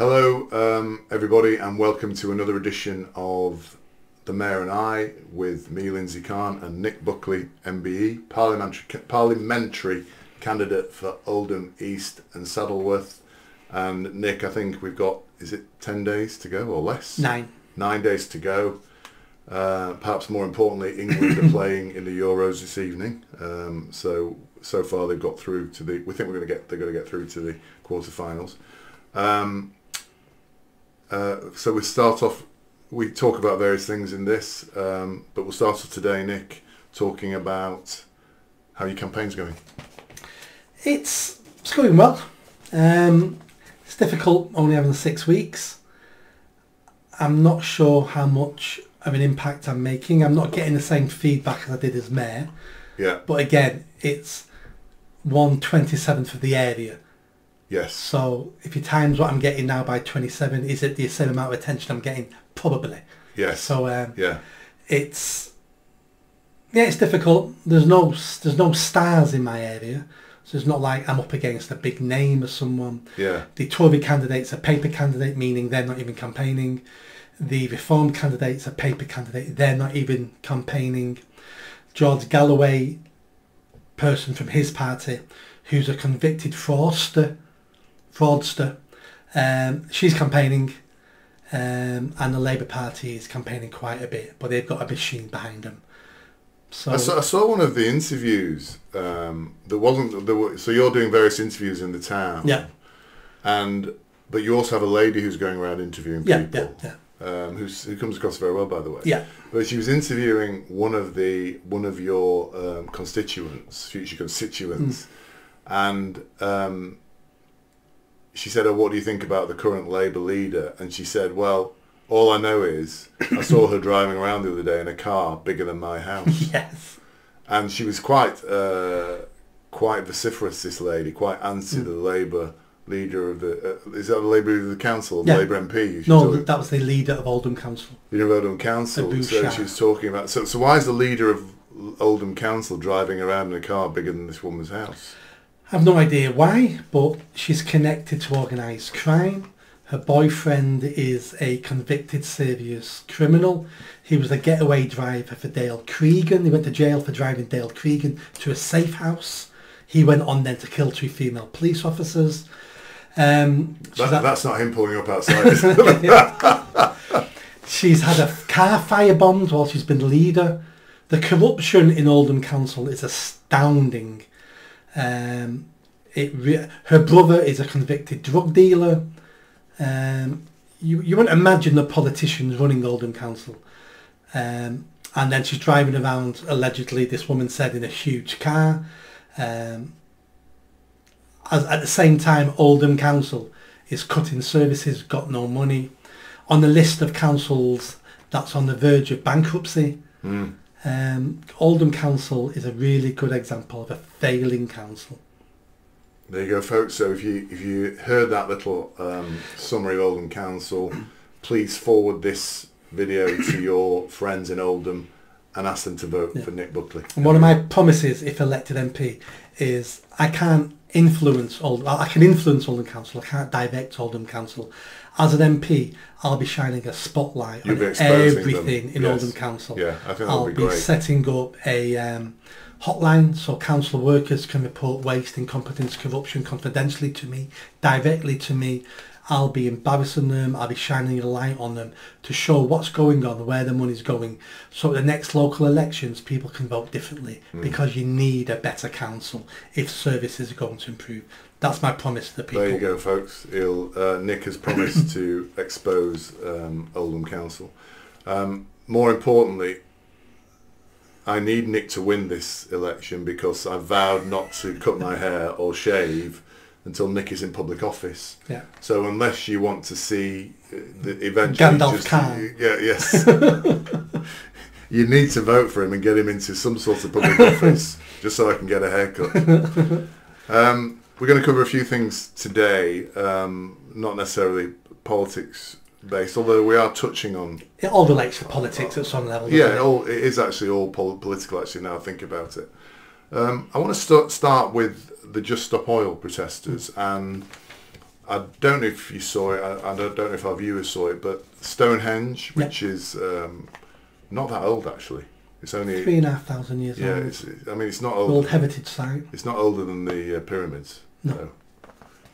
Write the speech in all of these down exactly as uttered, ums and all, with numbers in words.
Hello um, everybody, and welcome to another edition of The Mayor and I with me, Lindsay Khan, and Nick Buckley, M B E, parliamentary, parliamentary candidate for Oldham East and Saddleworth. And Nick, I think we've got, is it ten days to go or less? Nine. Nine days to go. Uh, perhaps more importantly, England are playing in the Euros this evening. Um, so so far they've got through to the, we think we're going to get, they're going to get through to the quarterfinals. Um, Uh, so we start off, we talk about various things in this, um, but we'll start off today, Nick, talking about how your campaign's going. It's, it's going well. Um, it's difficult only having six weeks. I'm not sure how much of an impact I'm making. I'm not getting the same feedback as I did as mayor. Yeah. But again, it's one twenty-seventh of the area. Yes. So if you times what I'm getting now by twenty-seven, is it the same amount of attention I'm getting? Probably. Yes. So um, yeah, it's yeah, it's difficult. There's no there's no stars in my area, so it's not like I'm up against a big name or someone. Yeah. The Tory candidate's a paper candidate, meaning they're not even campaigning. The Reform candidate's a paper candidate; they're not even campaigning. George Galloway, person from his party, who's a convicted fraudster. fraudster um she's campaigning, um and the Labour Party is campaigning quite a bit, but they've got a machine behind them. So I saw, I saw one of the interviews, um there wasn't there were, so you're doing various interviews in the town, yeah, and but you also have a lady who's going around interviewing people, yeah, yeah, yeah. um who's, who comes across very well, by the way, yeah, but she was interviewing one of the one of your um constituents, future constituents, mm. and um she said, oh, what do you think about the current Labour leader? And she said, well, all I know is I saw her driving around the other day in a car bigger than my house. Yes. And she was quite uh, quite vociferous, this lady, quite anti mm. the Labour leader of the... Uh, is that the Labour leader of the council, the yeah. Labour M P? No, that was the leader of Oldham Council. Leader of Oldham Council. So she was talking about... So, so why is the leader of Oldham Council driving around in a car bigger than this woman's house? I've no idea why, but she's connected to organised crime. Her boyfriend is a convicted serious criminal. He was a getaway driver for Dale Cregan. He went to jail for driving Dale Cregan to a safe house. He went on then to kill two female police officers. Um, that, had, that's not him pulling up outside. She's had a car firebombed while she's been leader. The corruption in Oldham Council is astounding. Um, it re her brother is a convicted drug dealer. Um, you, you wouldn't imagine the politicians running Oldham Council. Um, and then she's driving around, allegedly, this woman said, in a huge car. Um, as, at the same time, Oldham Council is cutting services, got no money. On the list of councils that's on the verge of bankruptcy. Mm. Um, Oldham Council is a really good example of a failing council. There you go, folks. So if you if you heard that little um, summary of Oldham Council, please forward this video to your friends in Oldham and ask them to vote yeah. for Nick Buckley. And one of my promises, if elected M P, is I can't influence Oldham. I can influence Oldham Council. I can't direct Oldham Council. As an M P, I'll be shining a spotlight You'll on everything them. in yes. Oldham Council. Yeah, I think I'll be, be great. setting up a um, hotline so council workers can report waste, incompetence, corruption confidentially to me, directly to me. I'll be embarrassing them. I'll be shining a light on them to show what's going on, where the money's going. So at the next local elections, people can vote differently mm. because you need a better council if services are going to improve. That's my promise to the people. There you go, folks. He'll, uh, Nick has promised to expose um, Oldham Council. Um, more importantly, I need Nick to win this election because I vowed not to cut my hair or shave until Nick is in public office. Yeah. So unless you want to see the eventually Gandalf just, Khan. Yeah, yes. You need to vote for him and get him into some sort of public office, just so I can get a haircut. Um, we're going to cover a few things today, um, not necessarily politics based, although we are touching on... It all relates to politics uh, at some level. Yeah, it, it? All, it is actually all pol political, actually, now I think about it. Um, I want to st start with the Just Stop Oil protesters, and I don't know if you saw it, I, I don't know if our viewers saw it, but Stonehenge, which yep. is um, not that old actually. It's only three and a half thousand years yeah, old. Yeah, it's, I mean, it's not old. World Heritage Site. It's not older than the uh, pyramids. No. So.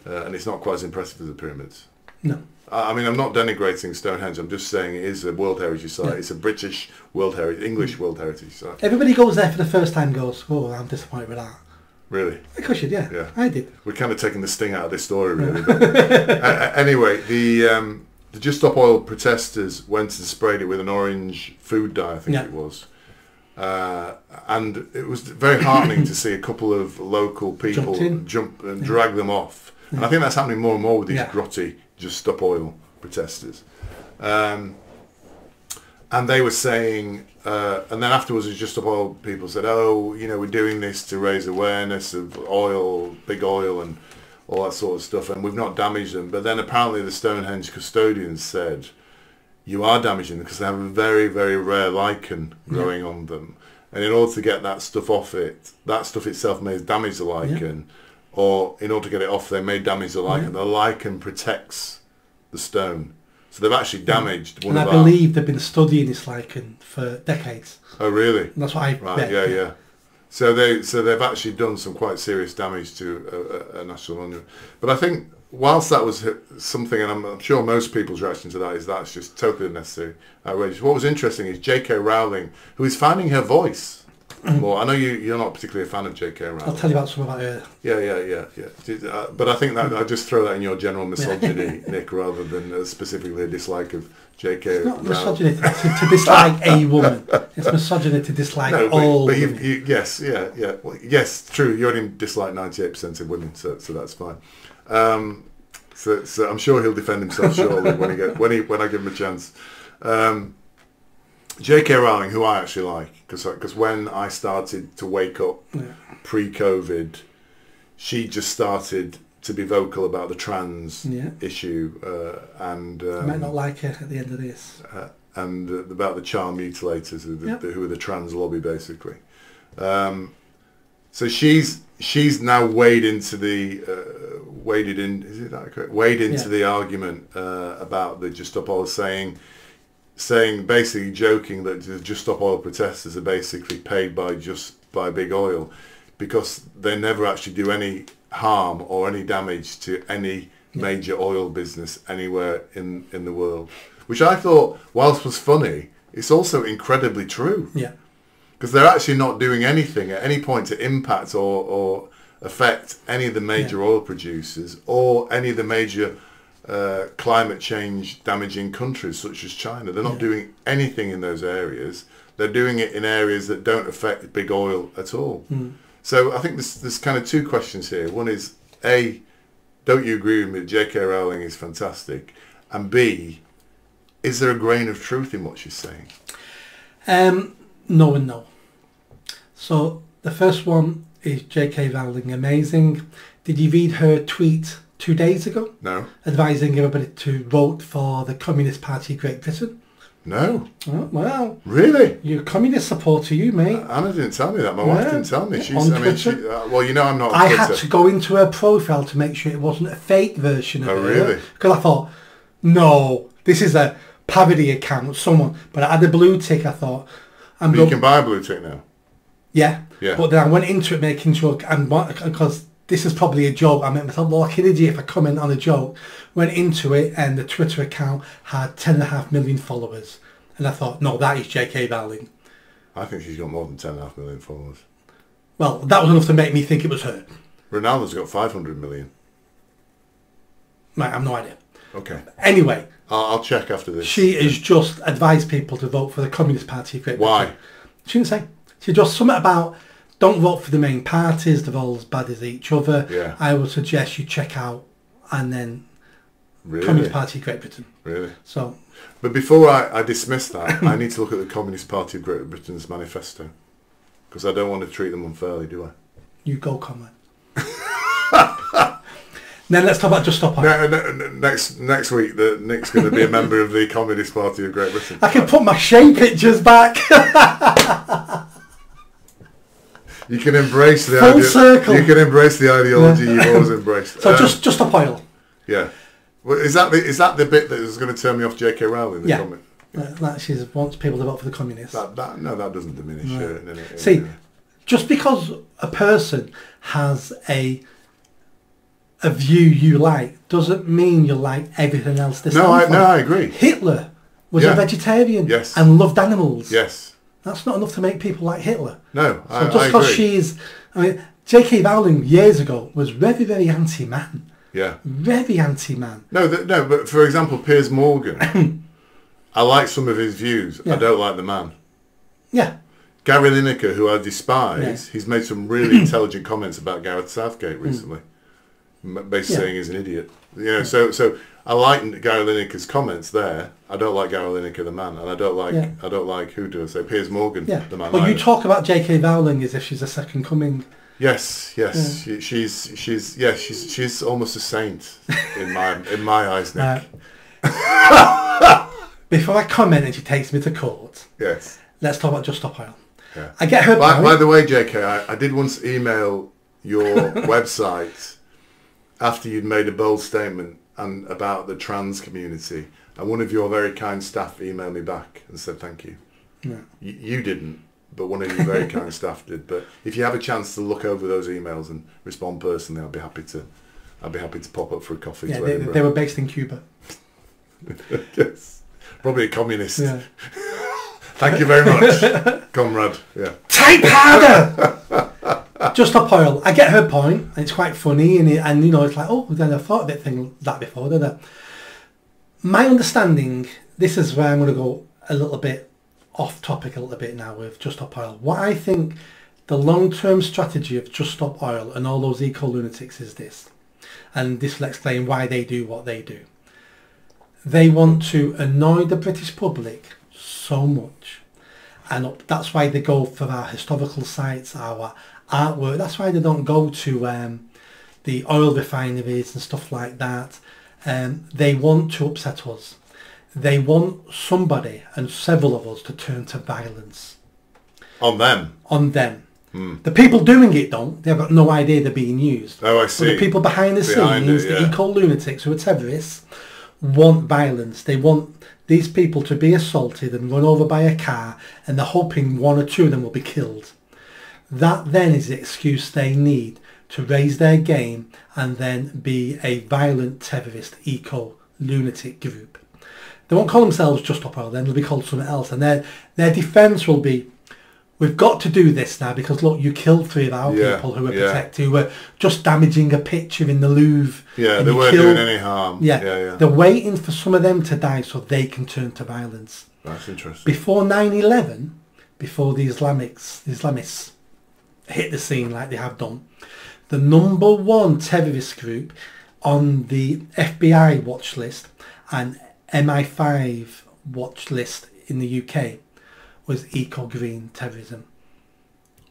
Uh, and it's not quite as impressive as the pyramids. No. I, I mean, I'm not denigrating Stonehenge. I'm just saying it is a World Heritage Site. Yeah. It's a British World Heritage, English mm. World Heritage Site. Everybody goes there for the first time. Goes, oh, I'm disappointed with that. Really? Of course you did. Yeah. yeah, I did. We're kind of taking the sting out of this story, really. But, uh, anyway, the um, the Just Stop Oil protesters went and sprayed it with an orange food dye, I think yeah. it was. Uh, and it was very heartening to see a couple of local people jump and yeah. drag them off. Yeah. And I think that's happening more and more with these yeah. grotty Just Stop Oil protesters. Um, and they were saying, uh, and then afterwards it was Just Stop Oil people said, oh, you know, we're doing this to raise awareness of oil, big oil and all that sort of stuff, and we've not damaged them. But then apparently the Stonehenge custodians said, you are damaging them because they have a very, very rare lichen growing yeah. on them. And in order to get that stuff off it, that stuff itself may damage the lichen, yeah. or in order to get it off, they may damage the lichen. Yeah. The lichen protects the stone. So they've actually damaged yeah. one and of I our... believe they've been studying this lichen for decades. Oh, really? That's what I Right, bet. yeah, yeah. So, they, so they've actually done some quite serious damage to a, a, a national monument. But I think... whilst that was something, and I'm sure most people's reaction to that is that's just totally unnecessary, outrageous. What was interesting is J K. Rowling, who is finding her voice more. I know you, you're not particularly a fan of J K. Rowling. I'll tell you about some about her. Yeah, yeah, yeah, yeah. But I think that I just throw that in your general misogyny, Nick, rather than specifically a dislike of J K. It's not misogyny to, to dislike a woman. It's misogyny to dislike no, but, all but women. You, you, yes, yeah, yeah. Well, yes, true. You only dislike ninety-eight percent of women, so so that's fine. Um, so, so I'm sure he'll defend himself shortly when he get when he when I give him a chance. Um, J K. Rowling, who I actually like, because because when I started to wake up yeah. pre-COVID, she just started to be vocal about the trans yeah. issue, uh, and um, I might not like her at the end of this, uh, and uh, about the child mutilators, who, the, yep. the, who are the trans lobby basically. Um, so she's she's now waded into the. Uh, waded in is it that correct waded into yeah. the argument uh, about the Just Stop Oil, saying saying basically joking that the Just Stop Oil protesters are basically paid by just by big oil, because they never actually do any harm or any damage to any yeah. major oil business anywhere in in the world, which I thought, whilst was funny, it's also incredibly true, yeah because they're actually not doing anything at any point to impact or or affect any of the major yeah. oil producers or any of the major uh, climate change damaging countries such as China. They're not yeah. doing anything in those areas. They're doing it in areas that don't affect big oil at all. Mm. So I think there's, there's kind of two questions here. One is, A, don't you agree with me that J K. Rowling is fantastic? And B, is there a grain of truth in what she's saying? Um, no and no. So the first one, is J K. Rowling amazing? Did you read her tweet two days ago? No. Advising everybody to vote for the Communist Party Great Britain? No. Oh, well. Really? You're a communist supporter, you, mate. Uh, Anna didn't tell me that. My yeah. wife didn't tell me. She's, I mean, she, uh, well, you know I'm not I Twitter. had to go into her profile to make sure it wasn't a fake version of oh, her. Oh, really? Because I thought, no, this is a parody account, someone. But I had a blue tick, I thought. I'm but you can buy a blue tick now. Yeah. yeah, but then I went into it making sure, and because this is probably a joke, I meant myself, well, I can if I comment on a joke, went into it, and the Twitter account had ten and a half million followers. And I thought, no, that is J K. Rowling. I think she's got more than ten and a half million followers. Well, that was enough to make me think it was her. Ronaldo's got five hundred million. Right, I've no idea. Okay. Anyway. I'll, I'll check after this. She has just advised people to vote for the Communist Party. Why? She didn't say. She just something about don't vote for the main parties, they're all as bad as each other. Yeah. I would suggest you check out and then really? Communist Party of Great Britain. Really? So, but before I, I dismiss that, I need to look at the Communist Party of Great Britain's manifesto, because I don't want to treat them unfairly, do I? You go, comrade. Then let's talk about Just Stop Oil. No, no, no, next next week, the, Nick's going to be a member of the Communist Party of Great Britain. I can right. put my shame pictures back. You can embrace the full idea, circle. You can embrace the ideology yeah. you've always embraced. So um, just just Stop Oil. Yeah. Well, is that the, is that the bit that is going to turn me off J K. Rowling? The yeah. Comment? Yeah. That, that she wants people to vote for the communists. That, that, no, that doesn't diminish no. her. No, no, no, See, no. just because a person has a a view you like doesn't mean you like everything else. This no, I, no, I agree. Hitler was yeah. a vegetarian yes. and loved animals. Yes. That's not enough to make people like Hitler. No, so I, just I because agree. she's, I mean, J K. Rowling years ago was very, very anti-man. Yeah. Very anti-man. No, the, no, but for example, Piers Morgan. I like some of his views. Yeah. I don't like the man. Yeah. Gary Lineker, who I despise, yeah. he's made some really intelligent comments about Gareth Southgate recently, mm. basically yeah. saying he's an idiot. You know, yeah. so so I like Gary Lineker's comments there. I don't like Gary Lineker, the man, and I don't like yeah. I don't like who do I say Piers Morgan, yeah. the man. Well, either. You talk about J K. Rowling as if she's a second coming. Yes, yes, yeah. she, she's she's yeah, she's she's almost a saint in my in my eyes, Nick. Uh, before I comment and she takes me to court. Yes. Let's talk about Just Stop Oil. Yeah. I get her. By, by the way, J K, I, I did once email your website after you'd made a bold statement and about the trans community, and one of your very kind staff emailed me back and said thank you. No. You, you didn't, but one of your very kind staff did. But if you have a chance to look over those emails and respond personally, I'd be happy to. I'd be happy to pop up for a coffee. Yeah, to they, they were based in Cuba. Yes, probably a communist. Yeah. Thank you very much, comrade. Yeah. Type harder. Just Stop Oil. I get her point, and it's quite funny, and it, and you know, it's like, oh, then I thought of that thing that before, did I? My understanding. This is where I'm going to go a little bit off topic a little bit now with Just Stop Oil. What I think the long-term strategy of Just Stop Oil and all those eco-lunatics is this, and this will explain why they do what they do. They want to annoy the British public so much, and up, that's why they go for our historical sites, our artwork. That's why they don't go to um, the oil refineries and stuff like that. Um, they want to upset us. They want somebody and several of us to turn to violence. On them? On them. Mm. The people doing it don't. They've got no idea they're being used. Oh, I see. But the people behind the behind scenes, it, yeah. the eco-lunatics who are terrorists, want violence. They want these people to be assaulted and run over by a car, and they're hoping one or two of them will be killed. That then is the excuse they need to raise their game and then be a violent terrorist eco-lunatic group. They won't call themselves Just Stop Oil, then they'll be called something else, and their their defence will be, we've got to do this now because look, you killed three of our yeah, people who were yeah. protected, who were just damaging a picture in the Louvre. Yeah, they weren't killed. doing any harm. Yeah. Yeah, yeah, they're waiting for some of them to die so they can turn to violence. That's interesting. Before nine eleven, before the Islamics, the Islamists hit the scene like they have done, the number one terrorist group on the F B I watch list and M I five watch list in the U K was eco-green terrorism.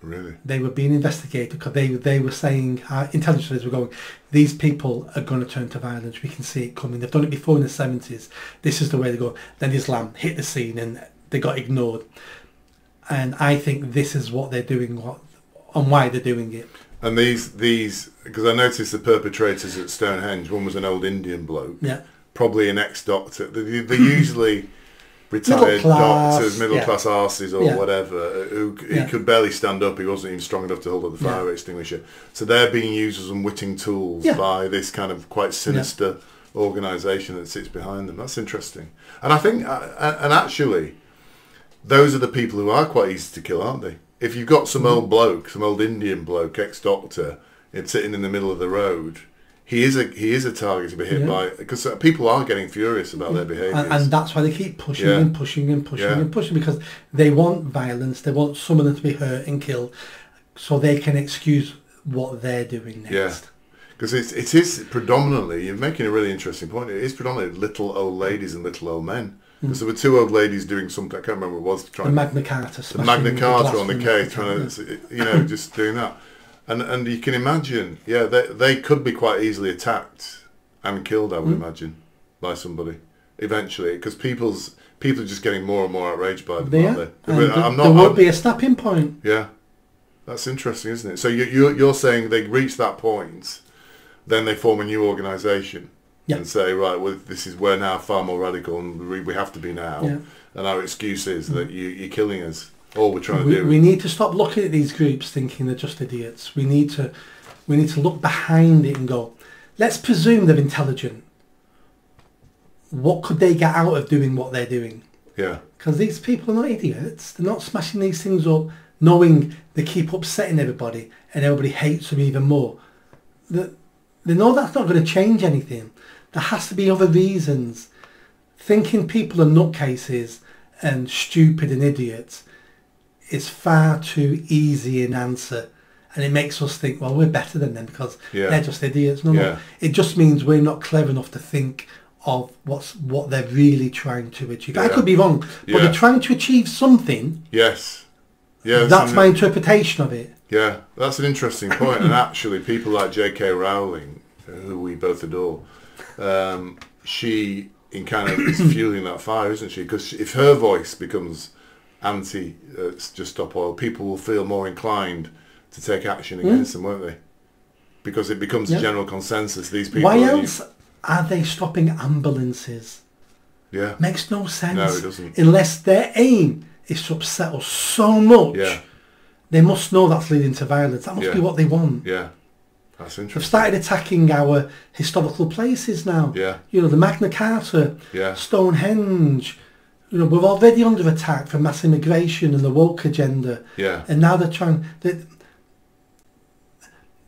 Really? They were being investigated because they, they were saying, uh, intelligence were going, these people are going to turn to violence. We can see it coming. They've done it before in the seventies. This is the way they go. Then Islam hit the scene and they got ignored. And I think this is what they're doing, what and why they're doing it. And these, these, because I noticed the perpetrators at Stonehenge, one was an old Indian bloke. Yeah. Probably an ex-doctor. They're, they're usually retired class, doctors, middle-class yeah. arses or yeah. whatever, who he yeah. could barely stand up. He wasn't even strong enough to hold up the fire yeah. extinguisher. So they're being used as unwitting tools yeah. by this kind of quite sinister yeah. organisation that sits behind them. That's interesting. And I think, and actually, those are the people who are quite easy to kill, aren't they? If you've got some mm. old bloke, some old Indian bloke, ex-doctor, and sitting in the middle of the road, He is a he is a target to be hit yeah. by, because people are getting furious about yeah. their behaviours, and, and that's why they keep pushing yeah. and pushing and pushing yeah. and pushing, because they want violence. They want some of them to be hurt and killed, so they can excuse what they're doing next. Because yeah. it's it is predominantly, you're making a really interesting point. It is predominantly little old ladies and little old men. Because mm. there were two old ladies doing something, I can't remember what it was. Trying the Magna Carta, the Magna Carta on the case, trying to you know just doing that. And and you can imagine, yeah, they they could be quite easily attacked and killed, I would mm. imagine, by somebody eventually, because people's people are just getting more and more outraged by them, they aren't are. they? Really, the, I'm not, there would I'm, be a snapping point. Yeah, that's interesting, isn't it? So you you you're saying they reach that point, then they form a new organisation, yeah. and say, right, well, this is, we're now far more radical and we, we have to be now. Yeah. And our excuse is that you, you're killing us. All we're trying to we, do. We need to stop looking at these groups thinking they're just idiots. We need to, we need to look behind it and go, let's presume they're intelligent. What could they get out of doing what they're doing? Yeah. Because these people are not idiots. They're not smashing these things up knowing they keep upsetting everybody and everybody hates them even more. They, they know that's not going to change anything. There has to be other reasons. Thinking people are nutcases and stupid and idiots is far too easy an answer, and it makes us think, well, we're better than them because yeah. they're just idiots. No, yeah. no, it just means we're not clever enough to think of what's what they're really trying to achieve. Yeah. I could be wrong, but yeah. they're trying to achieve something. Yes, yeah, that's, that's my interpretation of it. Yeah, that's an interesting point. And actually, people like J K. Rowling, who we both adore, um, she in kind of is fueling that fire, isn't she? Because if her voice becomes anti uh, Just Stop Oil, people will feel more inclined to take action against mm. them, won't they? Because it becomes yeah. a general consensus. These people. Why else you... are they stopping ambulances? Yeah, makes no sense. No, it doesn't. Unless their aim is to upset us so much, yeah. they must know that's leading to violence. That must yeah. be what they want. Yeah, that's interesting. They've started attacking our historical places now. Yeah, you know, the Magna Carta, yeah, Stonehenge. You know, we're already under attack for mass immigration and the woke agenda. Yeah. And now they're trying... They're,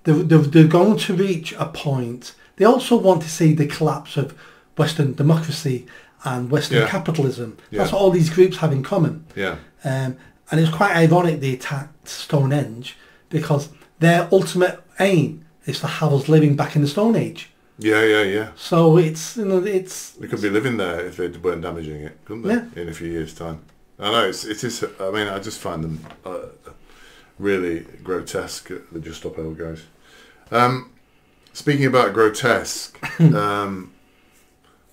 they're, they're going to reach a point. They also want to see the collapse of Western democracy and Western yeah. capitalism. Yeah. That's what all these groups have in common. Yeah. Um, and it's quite ironic they attacked Stonehenge because their ultimate aim is to have us living back in the Stone Age. Yeah, yeah, yeah. So it's, you know, it's... They could be living there if they weren't damaging it, couldn't they? Yeah. In a few years' time. I know, it's, it is, I mean, I just find them uh, really grotesque, the Just Stop Oil guys. Um, speaking about grotesque, um,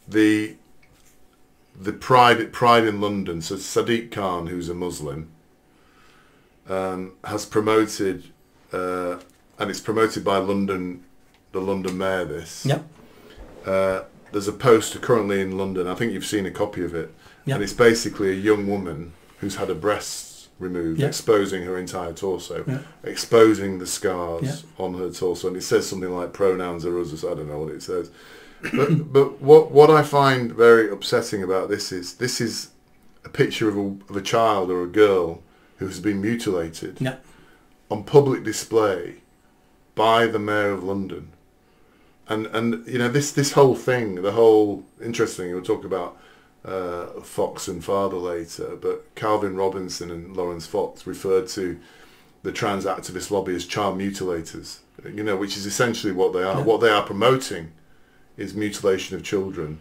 the the Pride, Pride in London, so Sadiq Khan, who's a Muslim, um, has promoted, uh, and it's promoted by London... the London Mayor, this. Yep. Uh, there's a poster currently in London, I think you've seen a copy of it, yep. and it's basically a young woman who's had her breasts removed, yep. exposing her entire torso, yep. exposing the scars yep. on her torso, and it says something like pronouns are us, or so, I don't know what it says. But, but what, what I find very upsetting about this is, this is a picture of a, of a child or a girl who has been mutilated yep. on public display by the Mayor of London. And, and you know, this, this whole thing, the whole, interesting, we'll talk about uh, Fox and Father later, but Calvin Robinson and Lawrence Fox referred to the trans activist lobby as child mutilators, you know, which is essentially what they are. Yeah. What they are promoting is mutilation of children.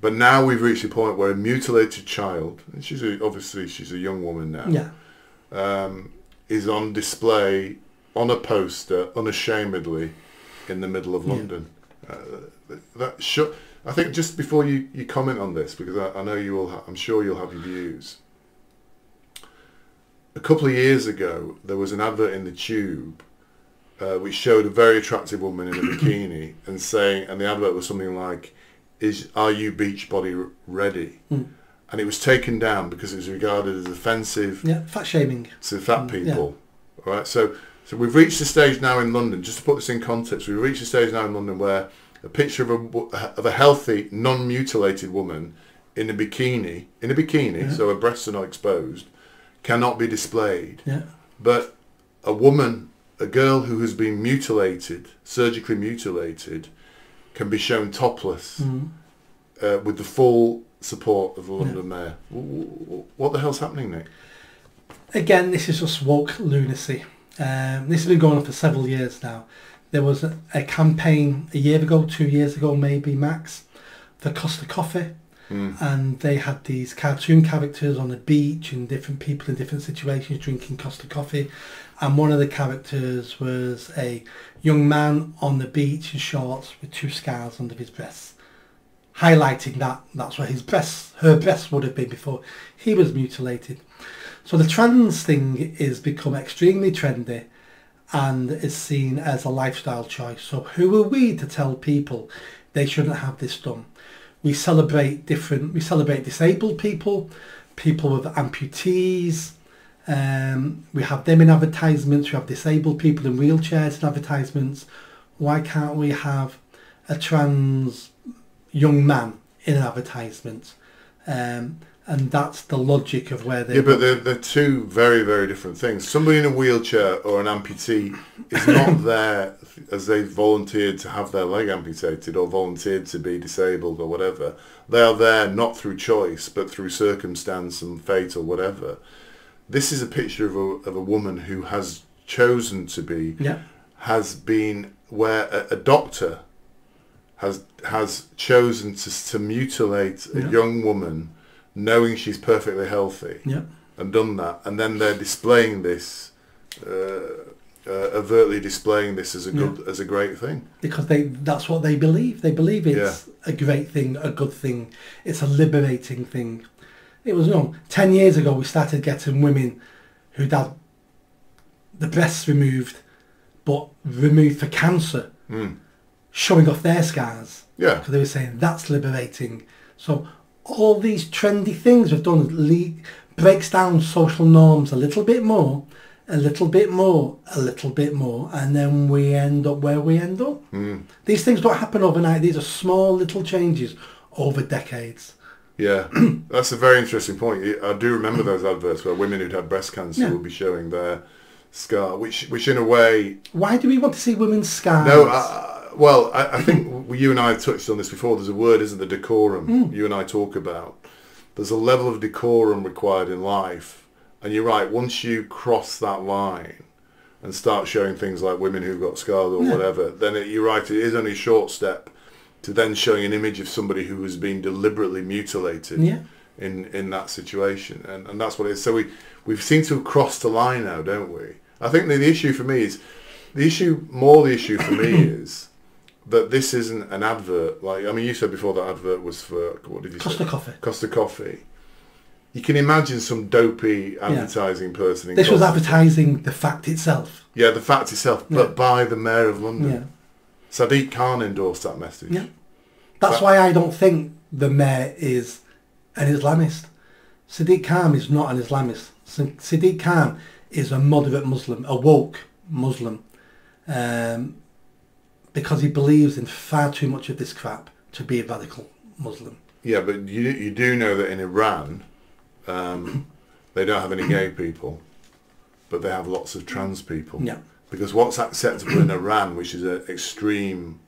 But now we've reached a point where a mutilated child, and she's a, obviously she's a young woman now, yeah. um, is on display on a poster, unashamedly, in the middle of London. Yeah. Uh, that should, I think just before you, you comment on this, because I, I know you will, ha I'm sure you'll have your views. A couple of years ago, there was an advert in the Tube uh, which showed a very attractive woman in a bikini and saying, and the advert was something like, "Is are you Beachbody ready?" Mm. And it was taken down because it was regarded as offensive. Yeah, fat shaming. To fat people, mm, yeah. right? So. So we've reached the stage now in London, just to put this in context, we've reached the stage now in London where a picture of a, of a healthy, non-mutilated woman in a bikini, in a bikini, yeah. so her breasts are not exposed, cannot be displayed. Yeah. But a woman, a girl who has been mutilated, surgically mutilated, can be shown topless mm. uh, with the full support of the London yeah. Mayor. What the hell's happening, Nick? Again, this is just woke lunacy. Um, this has been going on for several years now. There was a, a campaign a year ago, two years ago maybe max, for Costa Coffee, mm. and they had these cartoon characters on the beach and different people in different situations drinking Costa Coffee, and one of the characters was a young man on the beach in shorts with two scars under his breasts, highlighting that that's where his breasts, her breasts would have been before he was mutilated. So the trans thing is become extremely trendy and is seen as a lifestyle choice. So who are we to tell people They shouldn't have this done. We celebrate different, we celebrate disabled people, people with amputees. Um, we have them in advertisements. We have disabled people in wheelchairs in advertisements. Why can't we have a trans young man in an advertisement? Um, and that's the logic of where they... Yeah, but they're, they're two very, very different things. Somebody in a wheelchair or an amputee is not there as they volunteered to have their leg amputated or volunteered to be disabled or whatever. They are there not through choice, but through circumstance and fate or whatever. This is a picture of a, of a woman who has chosen to be, yeah. has been, where a, a doctor has has chosen to, to mutilate a yeah. young woman knowing she's perfectly healthy, yeah. and done that, and then they're displaying this, uh, uh, overtly displaying this as a good, yeah. as a great thing, because they that's what they believe. They believe it's yeah. a great thing, a good thing. It's a liberating thing. It was wrong. Ten years ago, we started getting women who'd had the breasts removed, but removed for cancer, mm. showing off their scars. Yeah, because they were saying that's liberating. So all these trendy things we've done le- breaks down social norms a little bit more, a little bit more, a little bit more, and then we end up where we end up. Mm. These things don't happen overnight. These are small little changes over decades. Yeah, that's a very interesting point. I do remember those adverts where women who'd had breast cancer yeah. would be showing their scar, which, which in a way... Why do we want to see women's scars? No, I... Well, I, I think you and I have touched on this before. There's a word, isn't there, decorum, mm. you and I talk about. There's a level of decorum required in life. And you're right, once you cross that line and start showing things like women who've got scars or yeah. whatever, then it, you're right, it is only a short step to then showing an image of somebody who has been deliberately mutilated yeah. in, in that situation. And, and that's what it is. So we, we seem to have crossed the line now, don't we? I think the, the issue for me is, the issue, more the issue for me is... that this isn't an advert. Like, I mean, you said before that advert was for, what did you Costa say? Costa Coffee. Costa Coffee. You can imagine some dopey advertising yeah. person. In this Costa was advertising the fact itself. Yeah, the fact itself, but yeah. by the Mayor of London. Yeah. Sadiq Khan endorsed that message. Yeah. That's but, why I don't think the Mayor is an Islamist. Sadiq Khan is not an Islamist. Sadiq Khan is a moderate Muslim, a woke Muslim. Um... Because he believes in far too much of this crap to be a radical Muslim. Yeah, but you you do know that in Iran, um, they don't have any gay people, but they have lots of trans people. Yeah. Because what's acceptable in Iran, which is an extreme,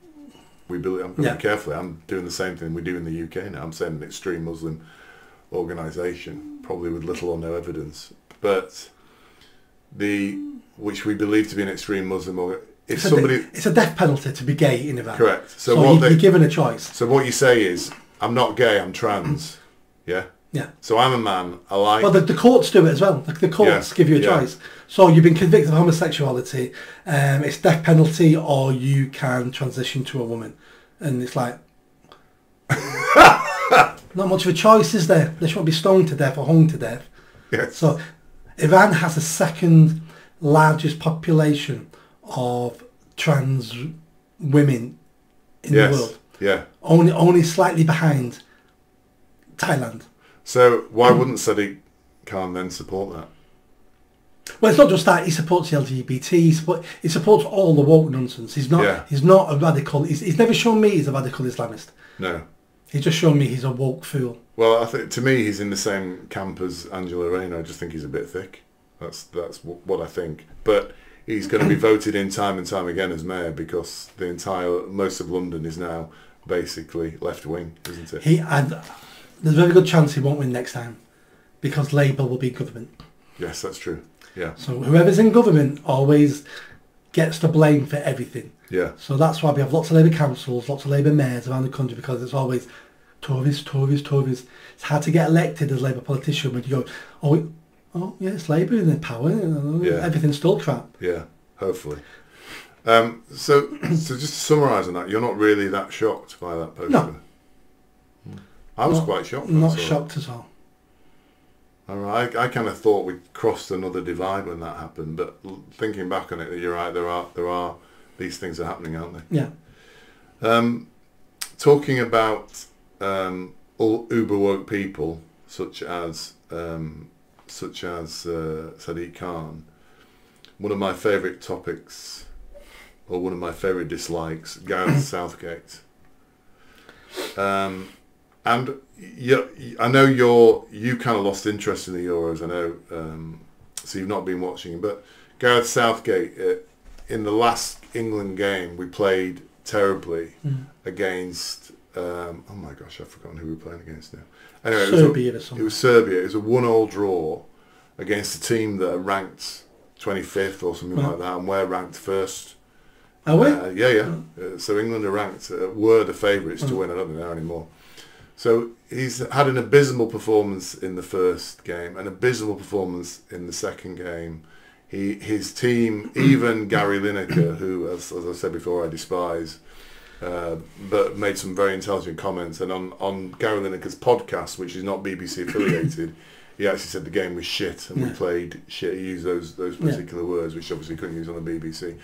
we believe. I'm going yeah. carefully. I'm doing the same thing we do in the U K now. I'm saying an extreme Muslim organisation, probably with little or no evidence, but the which we believe to be an extreme Muslim organisation. If it's, somebody, a, it's a death penalty to be gay in Iran. Correct. So, so what you'd they, be given a choice. So what you say is, I'm not gay, I'm trans. Yeah? Yeah. So I'm a man, I like... Well, the, the courts do it as well. Like the courts yeah. give you a yeah. choice. So you've been convicted of homosexuality, um, it's death penalty, or you can transition to a woman. And it's like... not much of a choice, is there? They shouldn't be stoned to death or hung to death. Yes. So Iran has the second largest population of trans women in yes, the world. Yeah. Only only slightly behind Thailand. So why um, wouldn't Sadiq Khan then support that? Well, it's not just that. He supports the L G B T, he, support, he supports all the woke nonsense. He's not yeah. he's not a radical. He's, he's never shown me he's a radical Islamist. No. He's just shown me he's a woke fool. Well, I think to me he's in the same camp as Angela Rayner. I just think he's a bit thick. That's that's w what I think. But he's going to be voted in time and time again as mayor, because the entire most of London is now basically left wing, isn't it? He, I'd, there's a very good chance he won't win next time, because Labour will be government. Yes, that's true. Yeah. So whoever's in government always gets the blame for everything. Yeah. So that's why we have lots of Labour councils, lots of Labour mayors around the country, because it's always Tories, Tories, Tories. It's hard to get elected as a Labour politician when you go, oh. Oh, yeah, it's Labour in the power. Yeah. Everything's still crap. Yeah, hopefully. Um, so, so just to summarise on that, you're not really that shocked by that poster? No. I was not, quite shocked. Not shocked at all. All right, I, I kind of thought we'd crossed another divide when that happened, but thinking back on it, you're right, there are, there are, these things are happening, aren't they? Yeah. Um, talking about um, all uber woke people such as um, such as uh, Sadiq Khan, one of my favourite topics, or one of my favourite dislikes, Gareth Southgate. Um, and you, I know you're you kind of lost interest in the Euros. I know, um, so you've not been watching, but Gareth Southgate, uh, in the last England game, we played terribly mm. against. Um, oh my gosh, I've forgotten who we were playing against now. Anyway, Serbia it was, a, or it was Serbia. It was a one-all draw against a team that are ranked twenty-fifth or something wow. like that, and we're ranked first. Are we? Uh, yeah, yeah. Oh. Uh, so England are ranked, uh, were the favourites oh. to win. I don't think they are anymore. So he's had an abysmal performance in the first game, an abysmal performance in the second game. He, his team, even Gary Lineker, who, as, as I said before, I despise, uh, but made some very intelligent comments. And on, on Gary Lineker's podcast, which is not B B C affiliated, he actually said the game was shit and yeah. we played shit. He used those, those particular yeah. words, which obviously couldn't use on the B B C.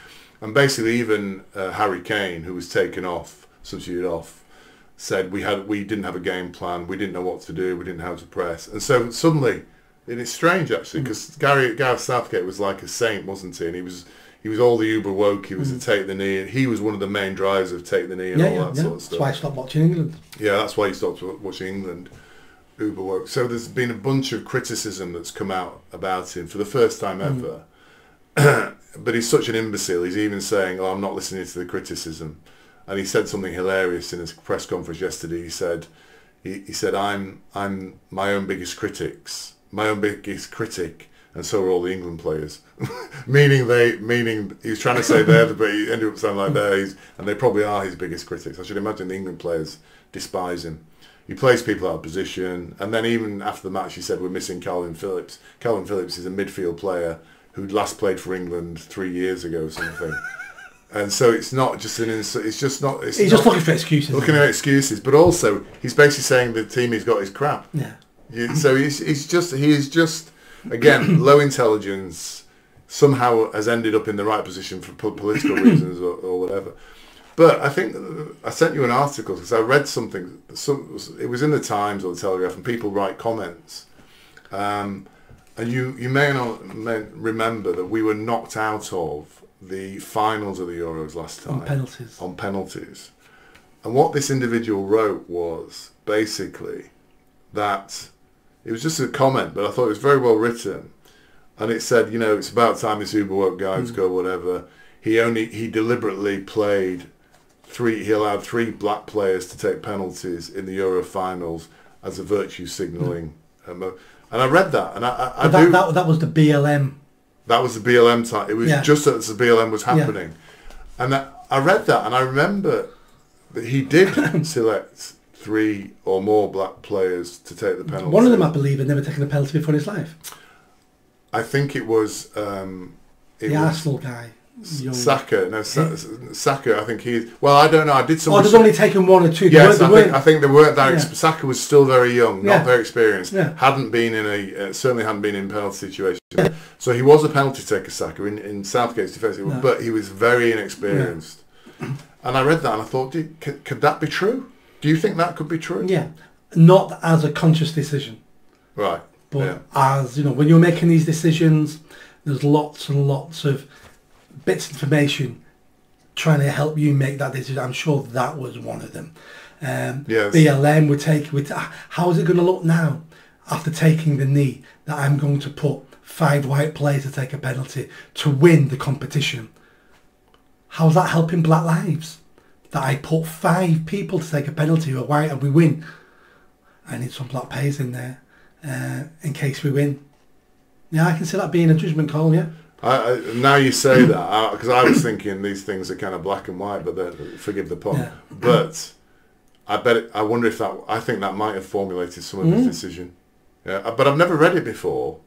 And basically even uh, Harry Kane, who was taken off, substituted off, said we had we didn't have a game plan, we didn't know what to do, we didn't know how to press. And so suddenly, and it's strange actually, because mm. Gary Gareth Southgate was like a saint, wasn't he? And he was he was all the uber woke, he was mm. the take the knee, and he was one of the main drivers of take the knee and yeah, all yeah, that yeah. sort of stuff. That's why I stopped watching England. Yeah, that's why you stopped watching England. Uber woke. So there's been a bunch of criticism that's come out about him for the first time mm. ever. But he's such an imbecile. He's even saying, oh, I'm not listening to the criticism. And he said something hilarious in his press conference yesterday. He said, he, he said, I'm, I'm my own biggest critics, my own biggest critic. And so are all the England players. meaning they, meaning he was trying to say they're, but he ended up sounding like they're, and they probably are his biggest critics. I should imagine the England players despise him. He plays people out of position. And then even after the match, he said, we're missing Calvin Phillips. Calvin Phillips is a midfield player who last played for England three years ago or something. And so it's not just an insult. It's just not... It's he's not, just looking for excuses. Looking for excuses. But also, he's basically saying the team he's got is crap. Yeah. You, so he's, he's just... He is just, again, low intelligence, somehow has ended up in the right position for political reasons or, or whatever. But I think... I sent you an article because I read something. Some, it was in the Times or the Telegraph, and people write comments. Um... And you, you may not may remember that we were knocked out of the finals of the Euros last time. On penalties. On penalties. And what this individual wrote was basically that, it was just a comment, but I thought it was very well written. And it said, you know, it's about time this uber woke guy was mm. go whatever. He only, he deliberately played three, he allowed three black players to take penalties in the Euro finals as a virtue signalling. Mm. Um, And I read that, and I, I, I that, do... That, that was the B L M. That was the B L M time. It was yeah. just as the B L M was happening. Yeah. And that, I read that, and I remember that he did select three or more black players to take the penalty. One of them, I believe, had never taken a penalty before in his life. I think it was... Um, it the was Arsenal guy. Young. Saka, no, Sa Saka, I think he... Well, I don't know, I did some... Oh, there's only taken one or two. Yes, I think, I think they weren't that... Yeah. Saka was still very young, not yeah. very experienced. Yeah. Hadn't been in a... Uh, certainly hadn't been in penalty situations. Yeah. So he was a penalty taker, Saka, in, in Southgate's defence, no. but he was very inexperienced. Yeah. And I read that and I thought, Did, could, could that be true? Do you think that could be true? Yeah, not as a conscious decision. Right. But yeah. as, you know, when you're making these decisions, there's lots and lots of... bits of information trying to help you make that decision. I'm sure that was one of them. Um, yes. B L M would take, would, how is it going to look now after taking the knee that I'm going to put five white players to take a penalty to win the competition? How's that helping black lives? That I put five people to take a penalty who are white and we win. I need some black players in there uh, in case we win. Yeah, I can see that being a judgment call, yeah. I, I, now you say that, because I, I was thinking these things are kind of black and white, but then forgive the pun. Yeah. But I bet it, I wonder if that. I think that might have formulated some of mm. his decision. Yeah, but I've never read it before,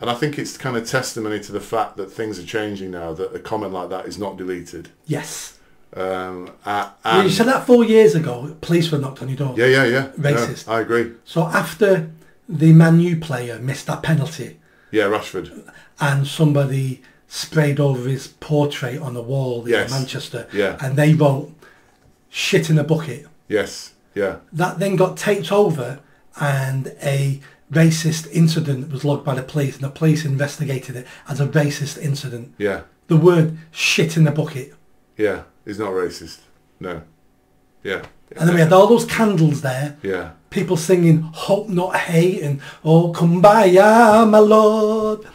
and I think it's kind of testimony to the fact that things are changing now. That a comment like that is not deleted. Yes. Um, and well, you said that four years ago. Police were knocked on your door. Yeah, yeah, yeah. Racist. Yeah, I agree. So after the Man U player missed that penalty. Yeah, Rashford. And somebody sprayed over his portrait on the wall in yes. Manchester. Yeah. And they wrote, shit in a bucket. Yes, yeah. That then got taped over and a racist incident was logged by the police, and the police investigated it as a racist incident. Yeah. The word shit in the bucket. Yeah, it's not racist. No. Yeah. And then we had all those candles there. Yeah. People singing Hope Not Hate and Oh Kumbaya My Lord.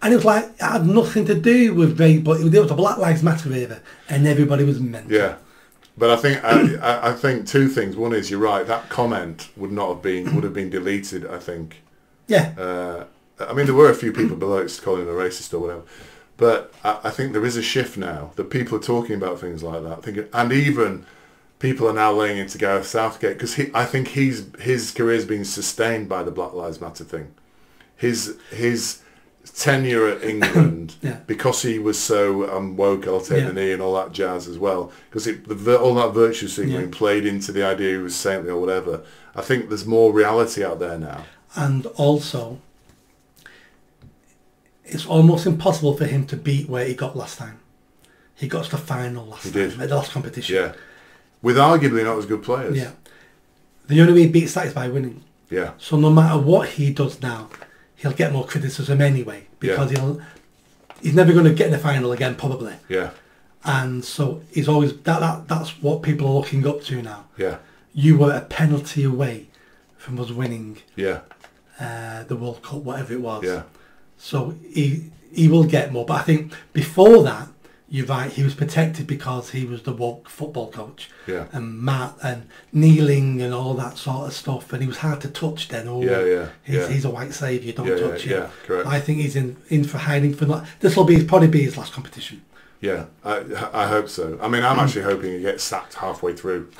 And it was like, it had nothing to do with rape, but it was a Black Lives Matter era and everybody was mental. Yeah. But I think I, I think two things. One is, you're right, that comment would not have been would have been deleted, I think. Yeah. Uh, I mean, there were a few people below it calling him a racist or whatever, but I, I think there is a shift now that people are talking about things like that. Thinking, and even people are now laying into Gareth Southgate because he, I think he's his career's been sustained by the Black Lives Matter thing. His his tenure at England, yeah, because he was so um, woke, I'll take yeah. the knee and all that jazz as well, because all that virtue signaling yeah. played into the idea he was saintly or whatever. I think there's more reality out there now. And also, it's almost impossible for him to beat where he got last time. He got to the final last he time, did. At the last competition. Yeah. With arguably not as good players. Yeah. The only way he beats that is by winning. Yeah. So no matter what he does now, he'll get more criticism anyway, because yeah. he'll he's never going to get in the final again, probably. Yeah. And so he's always that, that that's what people are looking up to now. Yeah. You were a penalty away from us winning. Yeah. Uh, the World Cup, whatever it was. Yeah. So he he will get more, but I think before that, you're right, he was protected because he was the woke football coach. Yeah. And Matt and kneeling and all that sort of stuff, and he was hard to touch then. Oh, yeah, yeah. He's, yeah. he's a white saviour, don't yeah, touch yeah, him. Yeah, correct. I think he's in in for hiding for not. This will be probably be his last competition. Yeah, I I hope so. I mean, I'm actually hoping he gets sacked halfway through.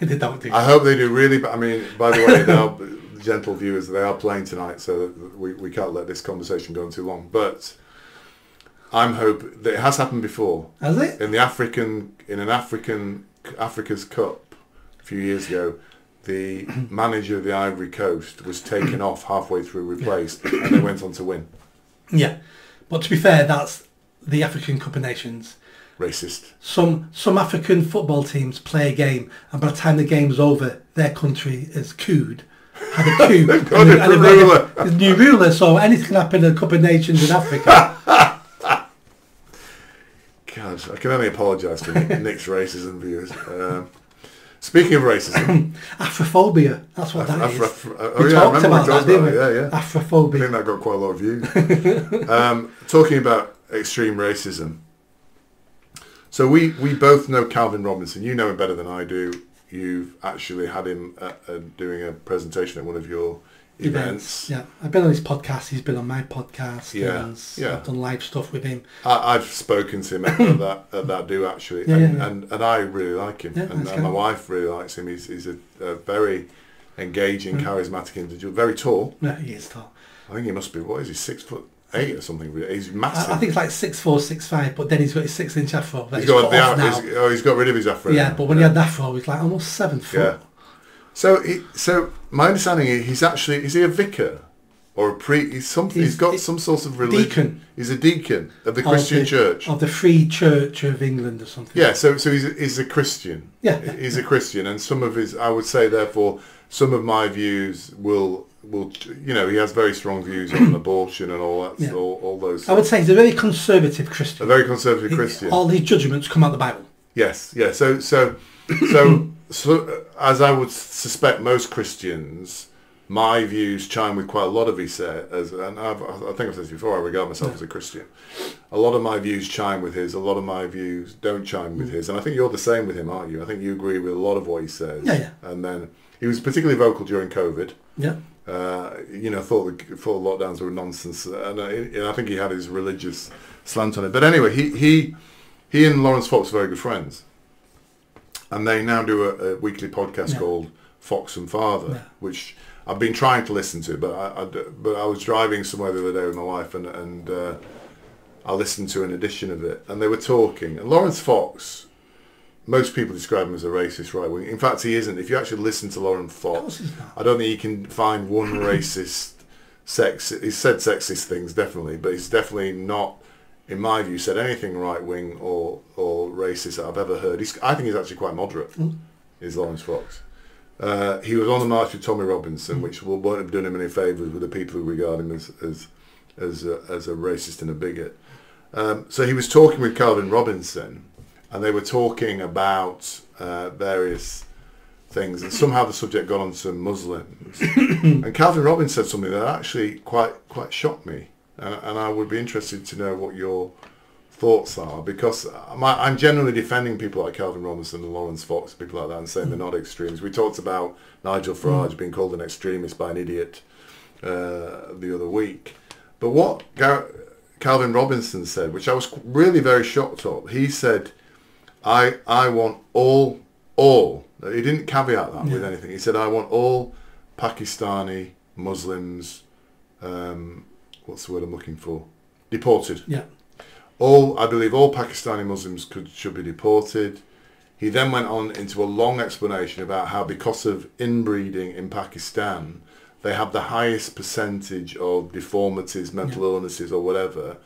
They don't do. I hope they do really. But I mean, by the way, now, gentle viewers, they are playing tonight, so we we can't let this conversation go on too long. But I'm hope that it has happened before. Has it? In the African in an African Africa's Cup a few years ago, the manager of the Ivory Coast was taken off halfway through, replaced, yeah. and they went on to win. Yeah, but to be fair, that's the African Cup of Nations. Racist. Some some African football teams play a game, and by the time the game's over, their country is cooed. Had a coup. They've got and a new ruler. A new ruler. So anything can happen in the Cup of Nations in Africa. God, I can only apologise for Nick's racism views. Um, speaking of racism, Afrophobia. That's what Af that Afro is. Afro oh, we yeah, talked I about, we talked that, about that. Yeah, yeah. Afrophobia. I think that got quite a lot of views. um, talking about extreme racism. So we we both know Calvin Robinson. You know him better than I do. You've actually had him at, at doing a presentation at one of your events. events. Yeah, I've been on his podcast. He's been on my podcast. Yeah, yeah. I've done live stuff with him. I, I've spoken to him at that at that do actually, yeah, and, yeah, yeah. and and I really like him, yeah, and, nice and my wife really likes him. He's he's a, a very engaging, mm. charismatic individual. Very tall. Yeah, he is tall. I think he must be. What is he? Six foot. Eight or something. He's massive. I, I think it's like six four, six five. But then he's got his six inch afro. He's, he's got, got the, he's, oh, he's got rid of his afro. Yeah, now. But when yeah. he had the afro, he's like almost seven foot. Yeah. So, he, so my understanding is he's actually is he a vicar or a priest? He's some. He's, he's got it, some sort of religion. Deacon. He's a deacon of the Christian of the, Church of the Free Church of England or something. Yeah. So, so he's he's a Christian. Yeah. yeah he's yeah. a Christian, and some of his, I would say, therefore, some of my views will. Well, you know, he has very strong views on abortion and all that, yeah. all, all those things. I would say he's a very conservative Christian. A very conservative he, Christian. All his judgments come out of the Bible. Yes, yeah. So, so, so, so, as I would suspect most Christians, my views chime with quite a lot of his. As and I've, I think I've said this before, I regard myself yeah. as a Christian. A lot of my views chime with his. A lot of my views don't chime mm. with his. And I think you're the same with him, aren't you? I think you agree with a lot of what he says. Yeah, yeah. And then he was particularly vocal during COVID. Yeah. Uh, you know, thought the thought lockdowns were nonsense, and I, and I think he had his religious slant on it. But anyway, he he he and Lawrence Fox are very good friends, and they now do a, a weekly podcast yeah. called Fox and Father, yeah. which I've been trying to listen to, but I, I but I was driving somewhere the other day with my wife, and and uh, I listened to an edition of it, and they were talking, and Lawrence Fox. Most people describe him as a racist right wing. In fact, he isn't. If you actually listen to Lawrence Fox, I don't think you can find one racist, sexist. He's said sexist things, definitely, but he's definitely not, in my view, said anything right wing or or racist that I've ever heard. He's, I think he's actually quite moderate, mm. is Lawrence Fox. Uh, he was on the march with Tommy Robinson, which won't have done him any favours with the people who regard him as as as a, as a racist and a bigot. Um, so he was talking with Calvin Robinson, and they were talking about uh, various things, and somehow the subject got on to Muslims. And Calvin Robinson said something that actually quite quite shocked me, and, and I would be interested to know what your thoughts are, because my, I'm generally defending people like Calvin Robinson and Lawrence Fox, people like that, and saying mm. they're not extremists. We talked about Nigel Farage mm. being called an extremist by an idiot uh, the other week. But what Gar Calvin Robinson said, which I was really very shocked at, he said, I, I want all, all, he didn't caveat that yeah. with anything. He said, I want all Pakistani Muslims, um, what's the word I'm looking for? Deported. Yeah. All, I believe all Pakistani Muslims could, should be deported. He then went on into a long explanation about how because of inbreeding in Pakistan, they have the highest percentage of deformities, mental yeah. illnesses or whatever.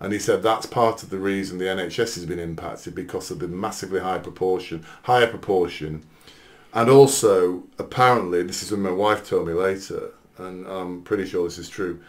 And he said that's part of the reason the N H S has been impacted, because of the massively high proportion, higher proportion. And also, apparently, this is what my wife told me later, and I'm pretty sure this is true,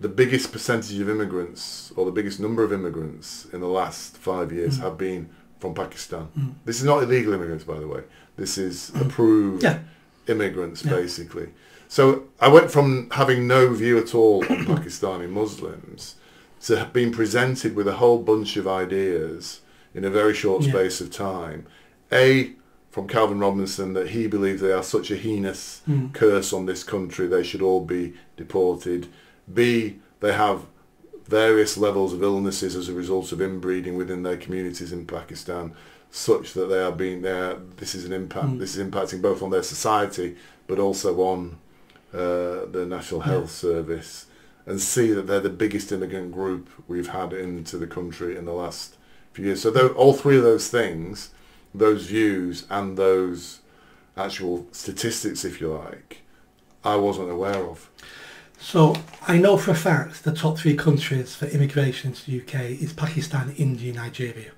the biggest percentage of immigrants, or the biggest number of immigrants in the last five years mm. have been from Pakistan. Mm. This is not illegal immigrants, by the way. This is approved yeah. immigrants, yeah. basically. So I went from having no view at all on Pakistani Muslims to being presented with a whole bunch of ideas in a very short yeah. space of time. A, from Calvin Robinson, that he believes they are such a heinous mm. curse on this country, they should all be deported. B, they have various levels of illnesses as a result of inbreeding within their communities in Pakistan, such that they are being there. This is an impact. Mm. This is impacting both on their society, but also on uh, the National Health yeah. Service. And C, that they're the biggest immigrant group we've had into the country in the last few years. So all three of those things, those views and those actual statistics, if you like, I wasn't aware of. So I know for a fact the top three countries for immigration to the U K is Pakistan, India, Nigeria.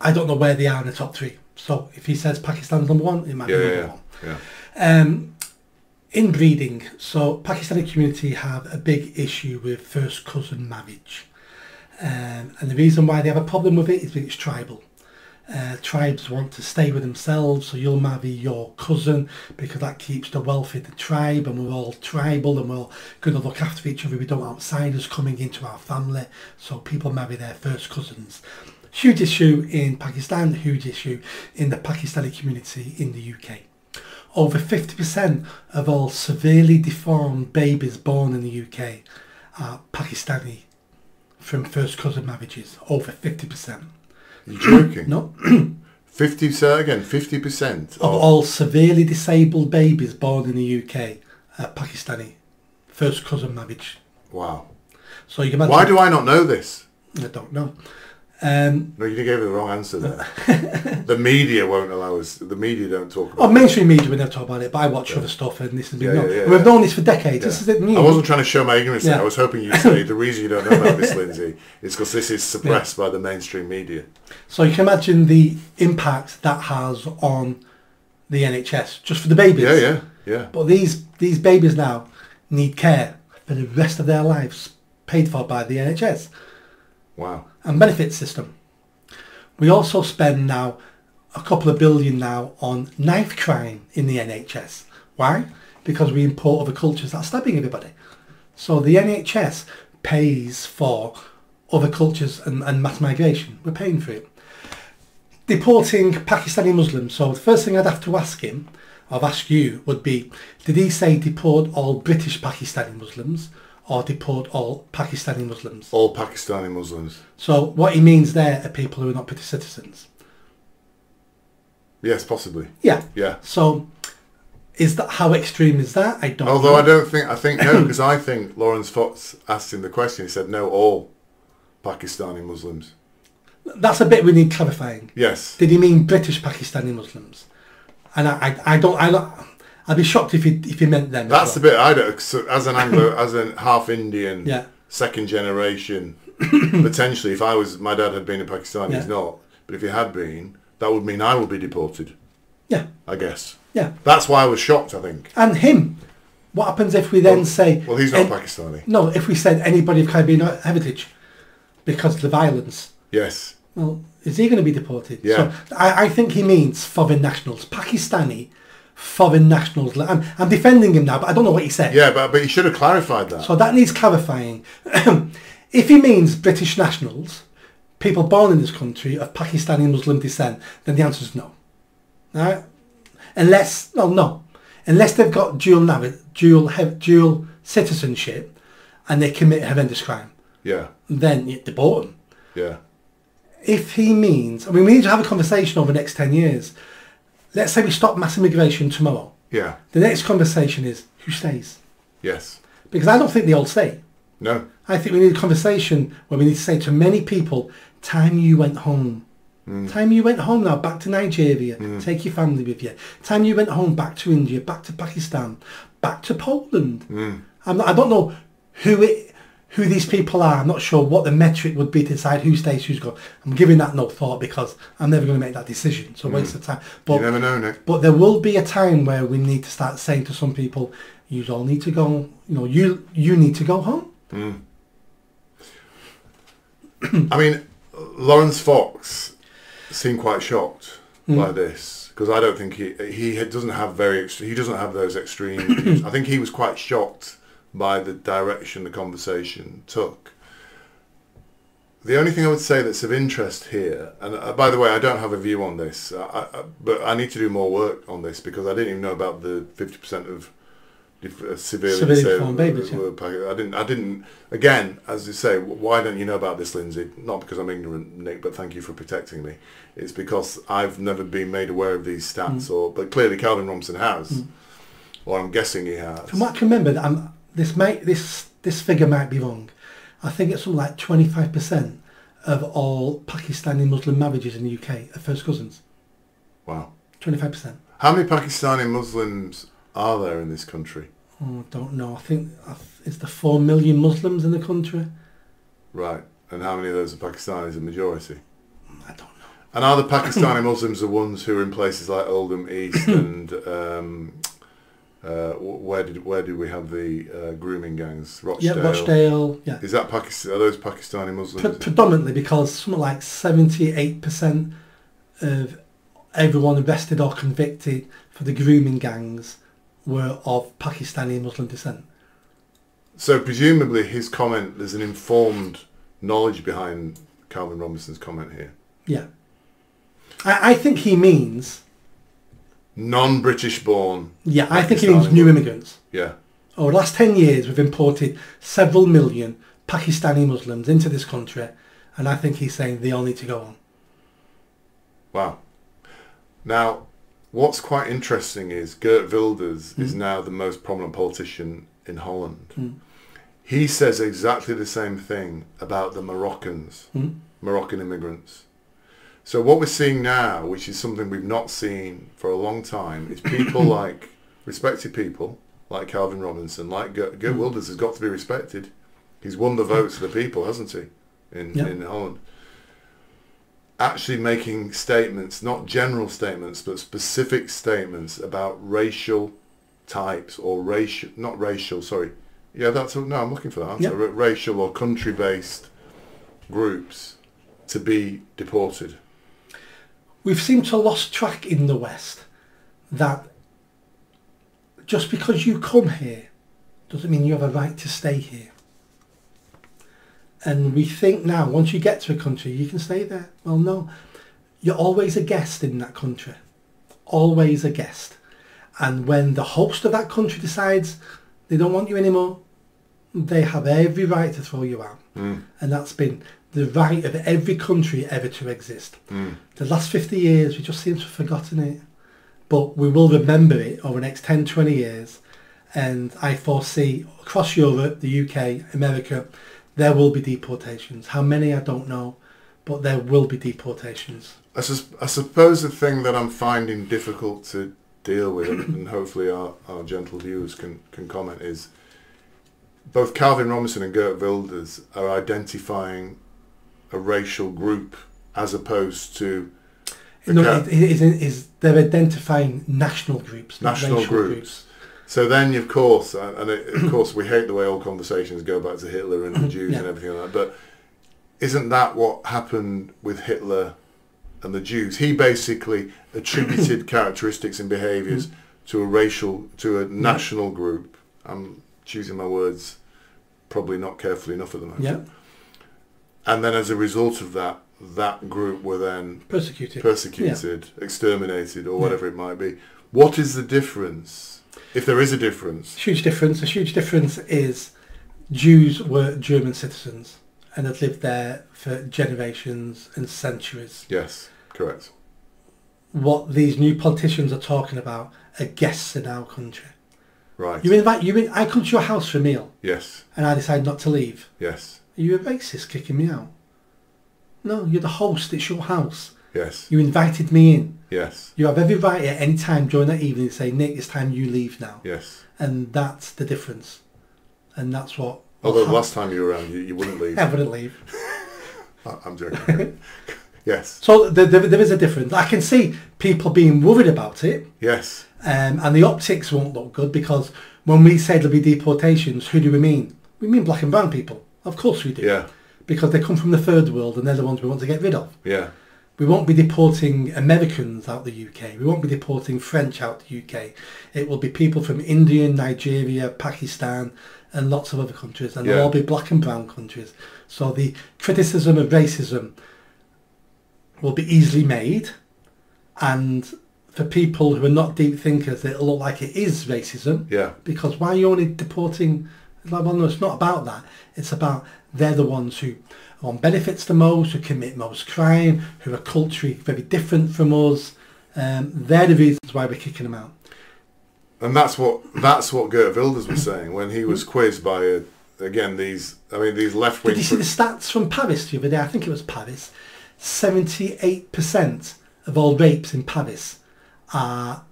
I don't know where they are in the top three. So if he says Pakistan's number one, it might yeah, be number yeah, one. Yeah. Um, inbreeding. So Pakistani community have a big issue with first cousin marriage. Um, and the reason why they have a problem with it is because it's tribal. Uh, tribes want to stay with themselves, so you'll marry your cousin because that keeps the wealth in the tribe, and we're all tribal and we're all going to look after each other. We don't want outsiders coming into our family, so people marry their first cousins. Huge issue in Pakistan, huge issue in the Pakistani community in the U K. Over fifty percent of all severely deformed babies born in the U K are Pakistani from first cousin marriages, over fifty percent. You're joking? No. fifty, say again, fifty percent of, of all severely disabled babies born in the U K are Pakistani. First cousin marriage. Wow. So you can imagine. Why do I not know this? I don't know. Um, no, you gave me the wrong answer there. The media won't allow us. The media don't talk about it. Oh, mainstream media, we never talk about it, but I watch yeah. other stuff, and this has been yeah, known. Yeah, yeah, we've yeah. known this for decades. Yeah. This isn't new. I wasn't trying to show my ignorance yeah. there. I was hoping you'd say the reason you don't know about this, Lindsay, is because this is suppressed yeah. by the mainstream media. So you can imagine the impact that has on the N H S, just for the babies. Yeah, yeah, yeah. But these, these babies now need care for the rest of their lives, paid for by the N H S. Wow. And benefits system. We also spend now a couple of billion now on knife crime in the N H S. Why? Because we import other cultures that are stabbing everybody. So the N H S pays for other cultures and, and mass migration. We're paying for it. Deporting Pakistani Muslims. So the first thing I'd have to ask him, or ask you, would be, did he say deport all British Pakistani Muslims? Or deport all Pakistani Muslims? All Pakistani Muslims. So what he means there are people who are not British citizens. Yes, possibly. Yeah. Yeah. So is that, how extreme is that? I don't Although know. I don't think, I think no, because I think Lawrence Fox asked him the question. He said, no, all Pakistani Muslims. That's a bit we need clarifying. Yes. Did he mean British Pakistani Muslims? And I, I, I don't, I don't... I'd be shocked if he if he meant them. That's the bit I don't. So as an Anglo, as an half Indian, yeah. second generation, potentially. If I was, my dad had been in Pakistan. Yeah. He's not. But if he had been, that would mean I would be deported. Yeah. I guess. Yeah. That's why I was shocked, I think. And him. What happens if we then well, say... Well, he's not any, Pakistani. No, if we said anybody of Caribbean heritage because of the violence. Yes. Well, is he going to be deported? Yeah. So I, I think he means foreign nationals. Pakistani foreign nationals. I'm, I'm defending him now, but I don't know what he said. Yeah, but, but he should have clarified that. So that needs clarifying. If he means British nationals, people born in this country of Pakistani Muslim descent, then the answer is no. All right? Unless... Well, no. Unless they've got dual dual dual citizenship and they commit horrendous crime, yeah, then you deport them. Yeah. If he means, I mean, we need to have a conversation over the next ten years. Let's say we stop mass immigration tomorrow. Yeah. The next conversation is who stays. Yes. Because I don't think they all stay. No. I think we need a conversation where we need to say to many people, time you went home. Mm. Time you went home now, back to Nigeria, mm. take your family with you. Time you went home, back to India, back to Pakistan, back to Poland. Mm. I'm not, I don't know who it, who these people are. I'm not sure what the metric would be to decide who stays, who's gone. I'm giving that no thought because I'm never going to make that decision. So mm. waste of time. But, you never know, Nick. But there will be a time where we need to start saying to some people, you all need to go, you know, you, you need to go home. Mm. I mean, Lawrence Fox... seem quite shocked mm. by this because I don't think he he doesn't have very he doesn't have those extreme views. I think he was quite shocked by the direction the conversation took. The only thing I would say that's of interest here, and uh, by the way, I don't have a view on this, I, I, but I need to do more work on this because I didn't even know about the fifty percent of uh, severely disabled babies. Yeah. I didn't. I didn't. Again, as you say, why don't you know about this, Lindsay? Not because I'm ignorant, Nick, but thank you for protecting me. It's because I've never been made aware of these stats, mm. or but clearly Calvin Robinson has, mm. or I'm guessing he has. From what I can remember, that I'm, this might this this figure might be wrong. I think it's something like twenty-five percent of all Pakistani Muslim marriages in the U K are first cousins. Wow. twenty-five percent. How many Pakistani Muslims are there in this country? Oh, I don't know. I think it's the four million Muslims in the country. Right. And how many of those are Pakistanis, a majority? I don't know. And are the Pakistani Muslims the ones who are in places like Oldham East and um, uh, where did where did we have the uh, grooming gangs? Rochdale. Yeah, Rochdale. Yeah. Is that Pakistan? Are those Pakistani Muslims? Pre predominantly because something like seventy-eight percent of everyone arrested or convicted for the grooming gangs were of Pakistani Muslim descent. So presumably his comment, there's an informed knowledge behind Calvin Robinson's comment here. Yeah. I, I think he means... non-British born. Yeah, I Pakistani think he means new immigrants. Yeah. Over the last ten years we've imported several million Pakistani Muslims into this country, and I think he's saying they all need to go on. Wow. Now... what's quite interesting is Geert Wilders mm. is now the most prominent politician in Holland. Mm. He says exactly the same thing about the Moroccans, mm. Moroccan immigrants. So what we're seeing now, which is something we've not seen for a long time, is people like, respected people, like Calvin Robinson, like Geert, Geert mm. Wilders has got to be respected. He's won the votes of the people, hasn't he, in, yep. in Holland? Actually making statements, not general statements, but specific statements about racial types or racial, not racial, sorry. Yeah, that's, a, no, I'm looking for that answer. Yep. Racial or country-based groups to be deported. We've seemed to lost track in the West that just because you come here doesn't mean you have a right to stay here. And we think now, once you get to a country, you can stay there. Well, no. You're always a guest in that country. Always a guest. And when the host of that country decides they don't want you anymore, they have every right to throw you out. Mm. And that's been the right of every country ever to exist. Mm. The last fifty years, we just seem to have forgotten it. But we will remember it over the next ten, twenty years. And I foresee across Europe, the U K, America... there will be deportations. How many, I don't know, but there will be deportations. I, sus I suppose the thing that I'm finding difficult to deal with, and hopefully our, our gentle viewers can, can comment, is both Calvin Robinson and Geert Wilders are identifying a racial group as opposed to Not, it, it, it, it's, they're identifying national groups. National groups. groups. So then, of course, and it, of course, we hate the way old conversations go back to Hitler and the Jews yeah. and everything like that, but isn't that what happened with Hitler and the Jews? He basically attributed characteristics and behaviours to a racial, to a national group. I'm choosing my words probably not carefully enough at the moment. Yeah. And then as a result of that, that group were then persecuted, persecuted, yeah. exterminated, or whatever yeah. it might be. What is the difference, if there is a difference? Huge difference. A huge difference is Jews were German citizens and had lived there for generations and centuries. Yes, correct. What these new politicians are talking about are guests in our country. Right. You invite you in. I come to your house for a meal. Yes. And I decide not to leave. Yes. Are you a racist kicking me out? No, you're the host. It's your house. Yes. You invited me in. Yes. You have every right at any time during that evening to say, Nick, it's time you leave now. Yes. And that's the difference. And that's what... Although the last time you were around, you, you wouldn't leave. I wouldn't leave. I'm joking. Yes. So there, there, there is a difference. I can see people being worried about it. Yes. Um, and the optics won't look good because when we say there'll be deportations, who do we mean? We mean black and brown people. Of course we do. Yeah. Because they come from the third world and they're the ones we want to get rid of. Yeah. We won't be deporting Americans out the U K. We won't be deporting French out the U K. It will be people from India, Nigeria, Pakistan and lots of other countries. And yeah. they'll all be black and brown countries. So the criticism of racism will be easily made. And for people who are not deep thinkers, it'll look like it is racism. Yeah. Because why are you only deporting... Like, well, no, it's not about that. It's about they're the ones who are on benefits the most, who commit most crime, who are culturally very different from us. Um, they're the reasons why we're kicking them out. And that's what that's what Geert Wilders was saying when he was quizzed by uh, again these I mean these left wing. Did you see the stats from Paris the other day? I think it was Paris. seventy-eight percent of all rapes in Paris are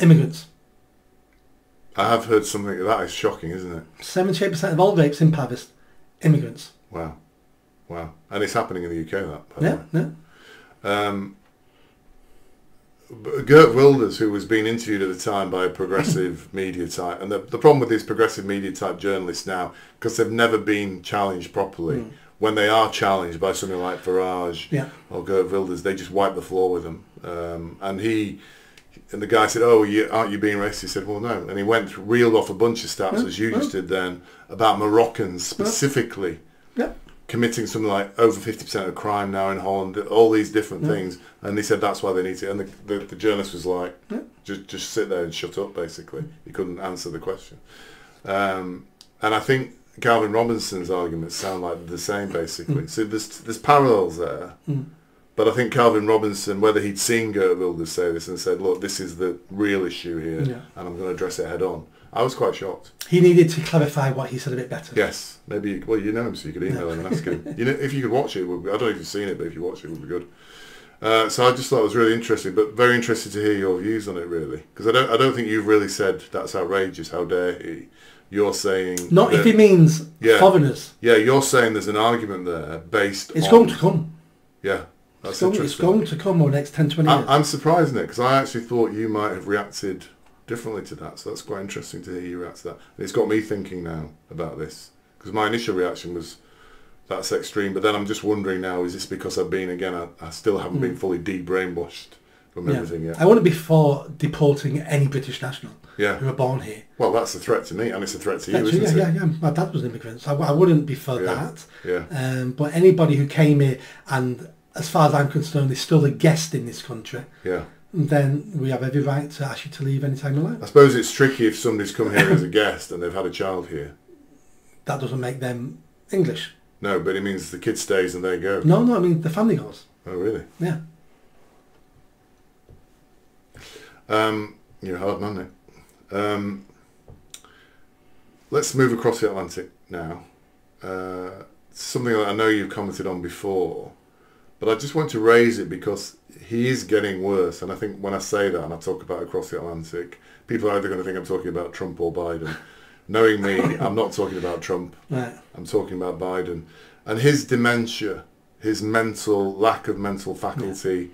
immigrants. I have heard something like that. Is shocking, isn't it? seventy-eight percent of all rapes in Paris, immigrants. Wow. Wow. And it's happening in the U K, that. By yeah, the way. yeah. Um, Geert Wilders, who was being interviewed at the time by a progressive media type, and the, the problem with these progressive media type journalists now, because they've never been challenged properly, mm. when they are challenged by something like Farage yeah. or Geert Wilders, they just wipe the floor with them. Um, and he... And the guy said, oh, you, aren't you being racist? He said, well, no. And he went, reeled off a bunch of stats, yeah, as you yeah. just did then, about Moroccans specifically yeah. committing something like over fifty percent of crime now in Holland, all these different yeah. things. And he said, that's why they need to. And the, the, the journalist was like, yeah. just, just sit there and shut up, basically. He couldn't answer the question. Um, and I think Calvin Robinson's arguments sound like the same, basically. Mm. So there's, there's parallels there. Mm. But I think Calvin Robinson, whether he'd seen Geert Wilders say this and said, look, this is the real issue here, yeah. and I'm going to address it head on. I was quite shocked. He needed to clarify what he said a bit better. Yes. Maybe, you, well, you know him, so you could email no. him and ask him. You know, if you could watch it, it would be, I don't know if you've seen it, but if you watch it, it would be good. Uh, so I just thought it was really interesting, but very interested to hear your views on it, really. Because I don't, I don't think you've really said that's outrageous, how dare he. You're saying... Not that, if he means yeah, foreigners. Yeah, you're saying there's an argument there based it's on... It's going to come. Yeah. That's it's, going, it's going to come over the next ten, twenty years. I'm surprised, Nick, because I actually thought you might have reacted differently to that. So that's quite interesting to hear you react to that. And it's got me thinking now about this, because my initial reaction was, that's extreme. But then I'm just wondering now, is this because I've been, again, I, I still haven't mm. been fully de-brainwashed from yeah. everything yet. I wouldn't be for deporting any British national yeah. who were born here. Well, that's a threat to me, and it's a threat to threat you, to, isn't yeah, it? Yeah, yeah, my dad was an immigrant, so I, I wouldn't be for yeah. that. Yeah. Um, but anybody who came here and... as far as I'm concerned, is still a guest in this country. Yeah. And then we have every right to ask you to leave any time you like. I suppose it's tricky if somebody's come here as a guest and they've had a child here. That doesn't make them English. No, but it means the kid stays and they go. No, no, I mean the family goes. Oh, really? Yeah. Um, you're a hard man, Nick. Um, let's move across the Atlantic now. Uh, something that I know you've commented on before. But I just want to raise it because he is getting worse. And I think when I say that and I talk about across the Atlantic, people are either going to think I'm talking about Trump or Biden. Knowing me, I'm not talking about Trump. Right. I'm talking about Biden. And his dementia, his mental lack of mental faculty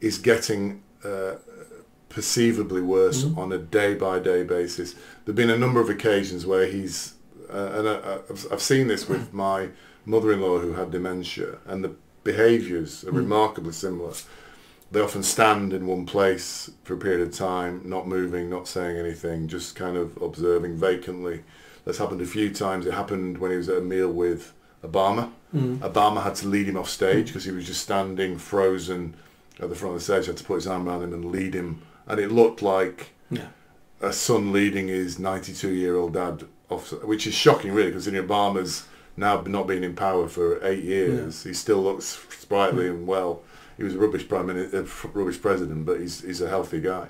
is getting uh, perceivably worse mm-hmm. on a day-by-day basis. There have been a number of occasions where he's, uh, and I, I've, I've seen this with my mother-in-law who had dementia, and the behaviours are remarkably similar. They often stand in one place for a period of time, not moving, not saying anything, just kind of observing vacantly. That's happened a few times. It happened when he was at a meal with Obama. Mm. Obama had to lead him off stage because he was just standing frozen at the front of the stage. He had to put his arm around him and lead him. And it looked like yeah. a son leading his ninety-two-year-old dad off, which is shocking, really, considering Obama's now not been in power for eight years. Yeah. He still looks sprightly mm. and well. He was a rubbish prime minister, rubbish president, but he's he's a healthy guy.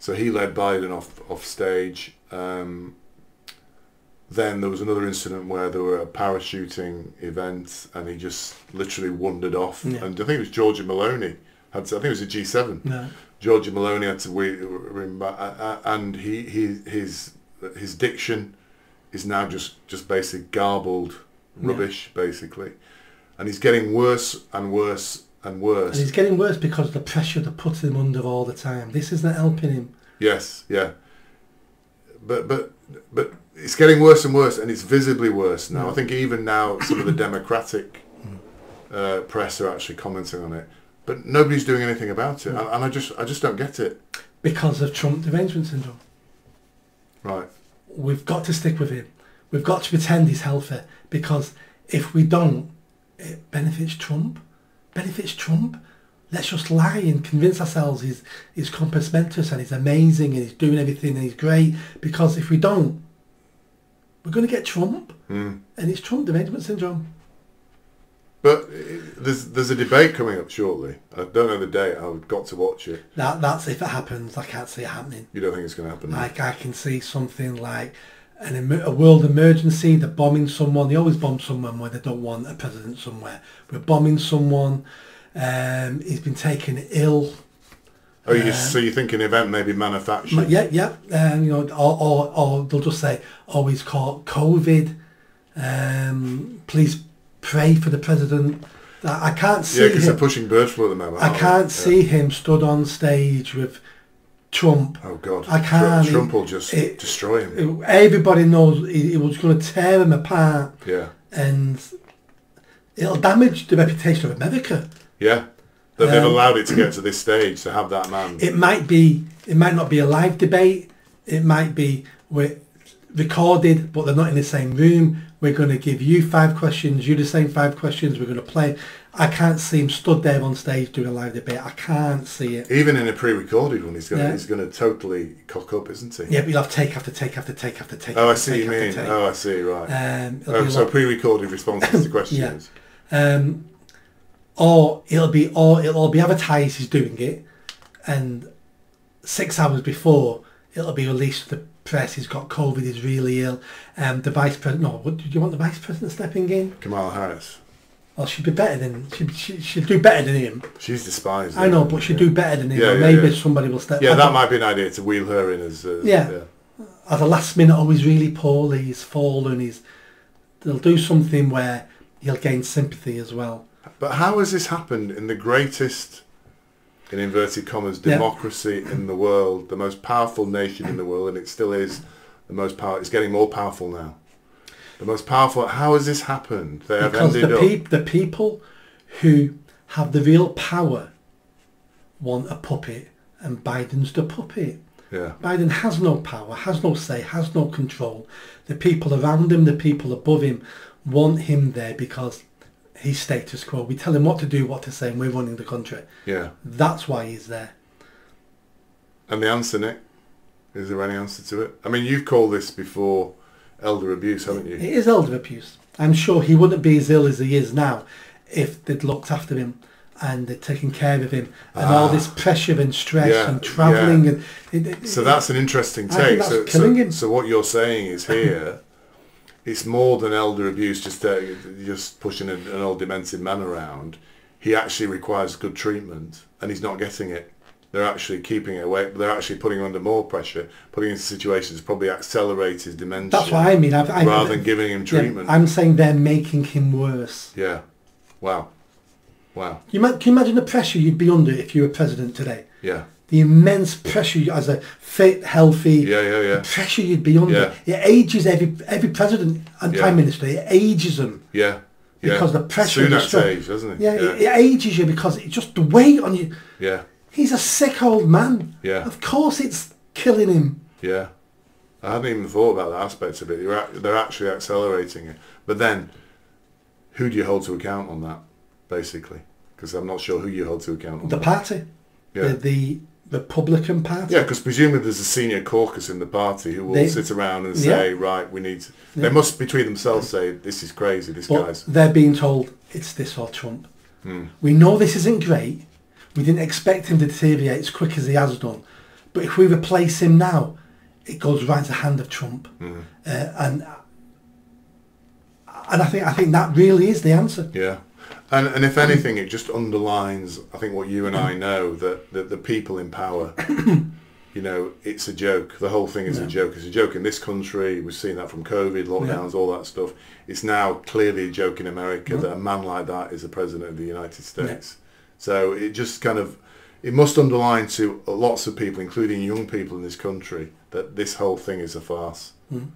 So he led Biden off off stage. Um, then there was another incident where there were a parachuting event, and he just literally wandered off. Yeah. And I think it was Georgia Maloney had to, I think it was a G seven. No. Georgia Maloney had to we, and he, he his his diction is now just just basic garbled rubbish, yeah. basically, and he's getting worse and worse. And worse. And he's getting worse because of the pressure they're putting him under all the time. This isn't helping him. Yes, yeah. But but but it's getting worse and worse, and it's visibly worse now. Mm. I think even now some of the Democratic uh, press are actually commenting on it, but nobody's doing anything about it. Mm. And, and I just I just don't get it. Because of Trump derangement syndrome. Right. We've got to stick with him. We've got to pretend he's healthy, because if we don't, it benefits Trump. Benefits Trump. Let's just lie and convince ourselves he's he's compassmentous and he's amazing and he's doing everything and he's great, because if we don't, we're going to get Trump, mm. and it's Trump derangement syndrome. But there's there's a debate coming up shortly. I don't know the date. I've got to watch it. That that's if it happens. I can't see it happening. You don't think it's going to happen? Like I can see something like an, a world emergency. They're bombing someone. They always bomb someone where they don't want a president somewhere. We're bombing someone. Um, he's been taken ill. Oh, you, uh, so you think an event may be manufactured? Yeah, yeah. Um, you know, or, or, or they'll just say, oh, he's caught COVID. Um, please pray for the president. I can't see. Yeah, because they're pushing bird flu at the moment. I can't see yeah. him stood on stage with Trump. Oh God! I can't. Trump will just it, destroy him. It, everybody knows he, he was going to tear him apart. Yeah. And it'll damage the reputation of America. Yeah. That um, they've allowed it to get to this stage to have that man. It might be. It might not be a live debate. It might be we're recorded, but they're not in the same room. We're going to give you five questions. You the same five questions. We're going to play. I can't see him stood there on stage doing a live debate. I can't see it. Even in a pre-recorded one, he's going, yeah. he's going to totally cock up, isn't he? Yeah, but you'll have take after take after take after take. Oh, I see what you mean. Oh, I see, right. Um, oh, so lot... pre-recorded responses to questions. Yeah. Um, or it'll be, or it'll be advertised he's doing it, and six hours before it'll be released to the press. He's got COVID. He's really ill. Um, the vice president. No, what, do you want the vice president stepping in? Kamala Harris. Well, she'd be better than she. She she'd do better than him. She's despised. I know, but she'd yeah. do better than him. Yeah, yeah, maybe yeah. somebody will step. Yeah, I that might be an idea to wheel her in as. Uh, yeah. yeah. At the last minute, oh, he's really poorly. He's fallen. He's. They'll do something where he'll gain sympathy as well. But how has this happened in the greatest, in inverted commas, democracy yeah. in the world, the most powerful nation in the world, and it still is the most powerful. It's getting more powerful now. The most powerful. How has this happened? They have because ended the, pe up. the people who have the real power want a puppet, and Biden's the puppet. Yeah. Biden has no power, has no say, has no control. The people around him, the people above him, want him there because he's status quo. We tell him what to do, what to say, and we're running the country. Yeah. That's why he's there. And the answer, Nick, is there any answer to it? I mean, you've called this before. Elder abuse, haven't you? It is elder abuse. I'm sure he wouldn't be as ill as he is now if they'd looked after him and they'd taken care of him, and ah, all this pressure and stress yeah, and travelling. Yeah. And it, it, so that's an interesting take. So, so, so what you're saying is here, it's more than elder abuse, just uh, just pushing an, an old demented man around. He actually requires good treatment, and he's not getting it. They're actually keeping it away. They're actually putting him under more pressure, putting him into situations that probably accelerate his dementia. That's what I mean. I've, I've, rather than giving him treatment. Yeah, I'm saying they're making him worse. Yeah. Wow. Wow. You can you imagine the pressure you'd be under if you were president today? Yeah. The immense pressure you, as a fit, healthy, yeah, yeah, yeah. The pressure you'd be under. Yeah. It ages every every president and yeah. prime minister. It ages them. Yeah. yeah. Because the pressure. Sunak's age, doesn't it? Yeah. yeah. It, it ages you because it's just the weight on you. Yeah. He's a sick old man. Yeah. Of course, it's killing him. Yeah. I hadn't even thought about that aspect of it. They're actually accelerating it. But then, who do you hold to account on that, basically? Because I'm not sure who you hold to account on. The that. party. Yeah. The, the Republican Party. Yeah, because presumably there's a senior caucus in the party who will they, sit around and say, yeah. right, we need... to, they yeah. must between themselves say, this is crazy, this but guy's... they're being told, it's this or Trump. Hmm. We know this isn't great. We didn't expect him to deteriorate as quick as he has done. But if we replace him now... it goes right to the hand of Trump, mm-hmm. uh, and and I think I think that really is the answer. Yeah, and and if anything, it just underlines I think what you and I know, that that the people in power, you know, it's a joke. The whole thing is yeah. a joke. It's a joke in this country. We've seen that from COVID, lockdowns, yeah. all that stuff. It's now clearly a joke in America yeah. that a man like that is the president of the United States. Yeah. So it just kind of it must underline to lots of people, including young people in this country, that this whole thing is a farce. Mm.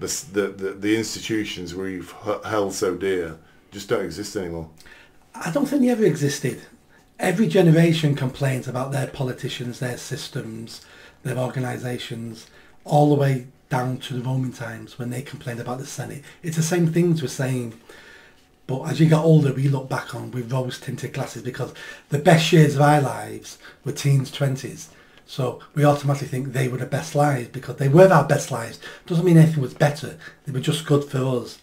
The, the, the, the institutions we've held so dear just don't exist anymore. I don't think they ever existed. Every generation complains about their politicians, their systems, their organisations, all the way down to the Roman times when they complained about the Senate. It's the same things we're saying. But as you get older, we look back on with rose-tinted glasses, because the best years of our lives were teens, twenties. So we automatically think they were the best lives because they were our best lives. Doesn't mean anything was better. They were just good for us.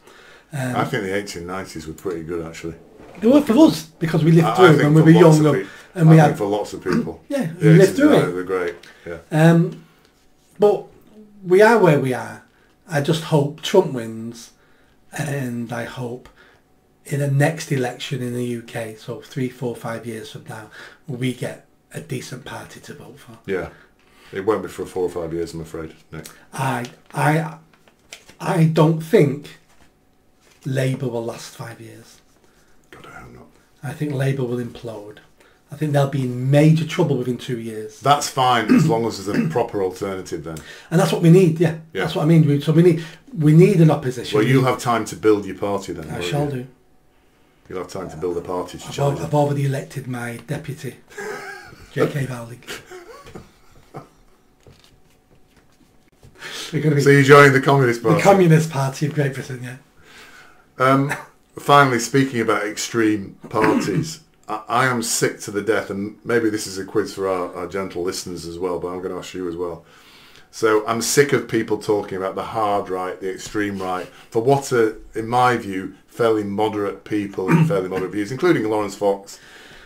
Um, I think the eighteen nineties were pretty good, actually. They were for us because we lived I, through I it when we were young. And, and I we think had, for lots of people. Yeah, the we lived through it. They were great, yeah. Um, but we are where we are. I just hope Trump wins, and I hope in the next election in the U K, so three, four, five years from now, we get a decent party to vote for. Yeah, it won't be for four or five years, I'm afraid. No. I, I, I don't think Labour will last five years. God, I hope not. I think Labour will implode. I think they'll be in major trouble within two years. That's fine as long as there's a proper alternative, then. And that's what we need. Yeah, yeah. that's what I mean. We, so we need, we need an opposition. Well, you'll have time to build your party then. I shall you? do. You'll have time to build a party. To I've, already, I've already elected my deputy. J K Rowling. So you joined the Communist Party? The Communist Party of Great Britain, yeah. Um, finally, speaking about extreme parties, I, I am sick to the death, and maybe this is a quiz for our, our gentle listeners as well, but I'm going to ask you as well. So I'm sick of people talking about the hard right, the extreme right, for what are, in my view, fairly moderate people and fairly moderate views, including Lawrence Fox.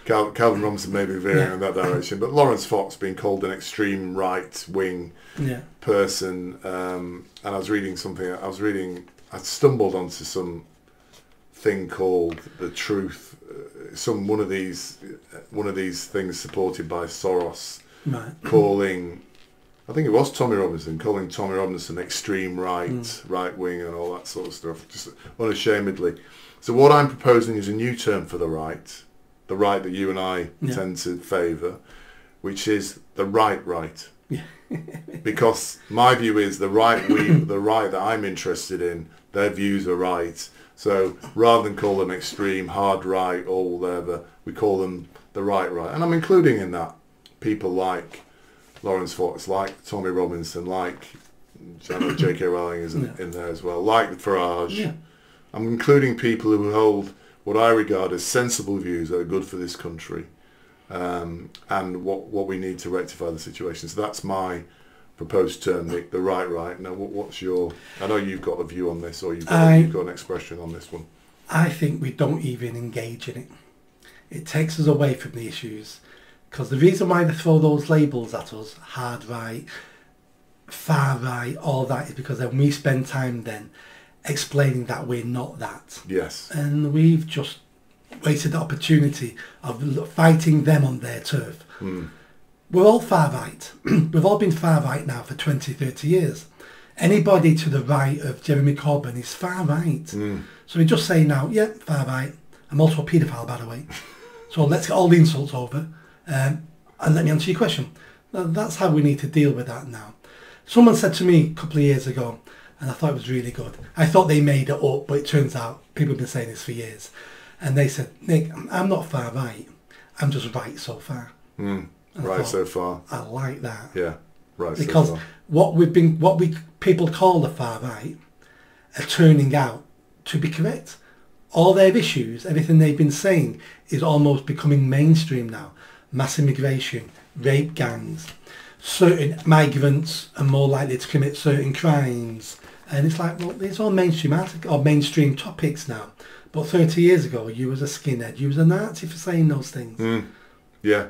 Cal Calvin Robinson may be veering yeah. in that direction, but Lawrence Fox being called an extreme right-wing yeah. person, um, and I was reading something, I was reading, I stumbled onto some thing called The Truth, uh, some one of these, uh, one of these things supported by Soros, right. calling, I think it was Tommy Robinson, calling Tommy Robinson extreme right, mm. right-wing and all that sort of stuff, just unashamedly. So what I'm proposing is a new term for the right, the right that you and I yeah. tend to favour, which is the right right. Yeah. Because my view is the right we, the right that I'm interested in, their views are right. So rather than call them extreme, hard right, or whatever, we call them the right right. And I'm including in that people like Lawrence Fox, like Tommy Robinson, like I know J K Rowling is in, yeah. in there as well, like Farage. Yeah. I'm including people who hold what I regard as sensible views that are good for this country, um, and what, what we need to rectify the situation. So that's my proposed term, Nick, the right right. Now, what, what's your... I know you've got a view on this, or you've got, I, you've got an expression on this one. I think we don't even engage in it. It takes us away from the issues, because the reason why they throw those labels at us, hard right, far right, all that, is because then we spend time then explaining that we're not that. Yes. And we've just wasted the opportunity of fighting them on their turf. Mm. We're all far right. We've all been far right now for twenty, thirty years. Anybody to the right of Jeremy Corbyn is far right. Mm. So we just say now, yeah, far right. I'm also a paedophile, by the way. So let's get all the insults over um, and let me answer your question. Now, that's how we need to deal with that now. Someone said to me a couple of years ago, and I thought it was really good. I thought they made it up, but it turns out people have been saying this for years. And they said, Nick, I'm not far right. I'm just right so far. Mm, right thought, so far. I like that. Yeah, right. Because so far. what we've been, what we people call the far right, are turning out to be correct. All their issues, everything they've been saying, is almost becoming mainstream now. Mass immigration, rape gangs, certain migrants are more likely to commit certain crimes. And it's like, well, it's all mainstream articles or mainstream topics now. But thirty years ago, you was a skinhead, you was a Nazi for saying those things. Mm. Yeah.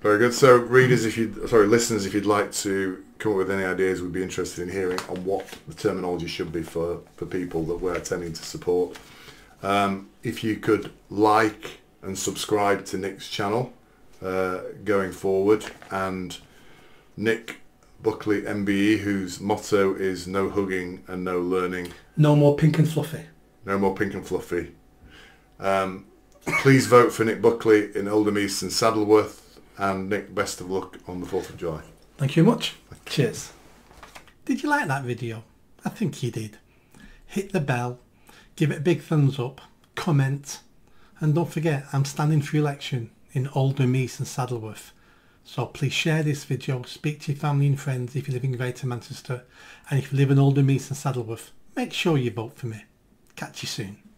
Very good. So, readers, if you sorry, listeners, if you'd like to come up with any ideas, we'd be interested in hearing on what the terminology should be for for people that we're attending to support. Um, if you could like and subscribe to Nick's channel uh, going forward, and Nick Buckley M B E, whose motto is no hugging and no learning. No more pink and fluffy. No more pink and fluffy. Um, please vote for Nick Buckley in Oldham East and Saddleworth. And Nick, best of luck on the fourth of July. Thank you very much. Cheers. Did you like that video? I think you did. Hit the bell, give it a big thumbs up, comment, and don't forget I'm standing for election in Oldham East and Saddleworth. So please share this video, speak to your family and friends if you live in Greater Manchester, and if you live in Oldham East and Saddleworth, make sure you vote for me. Catch you soon.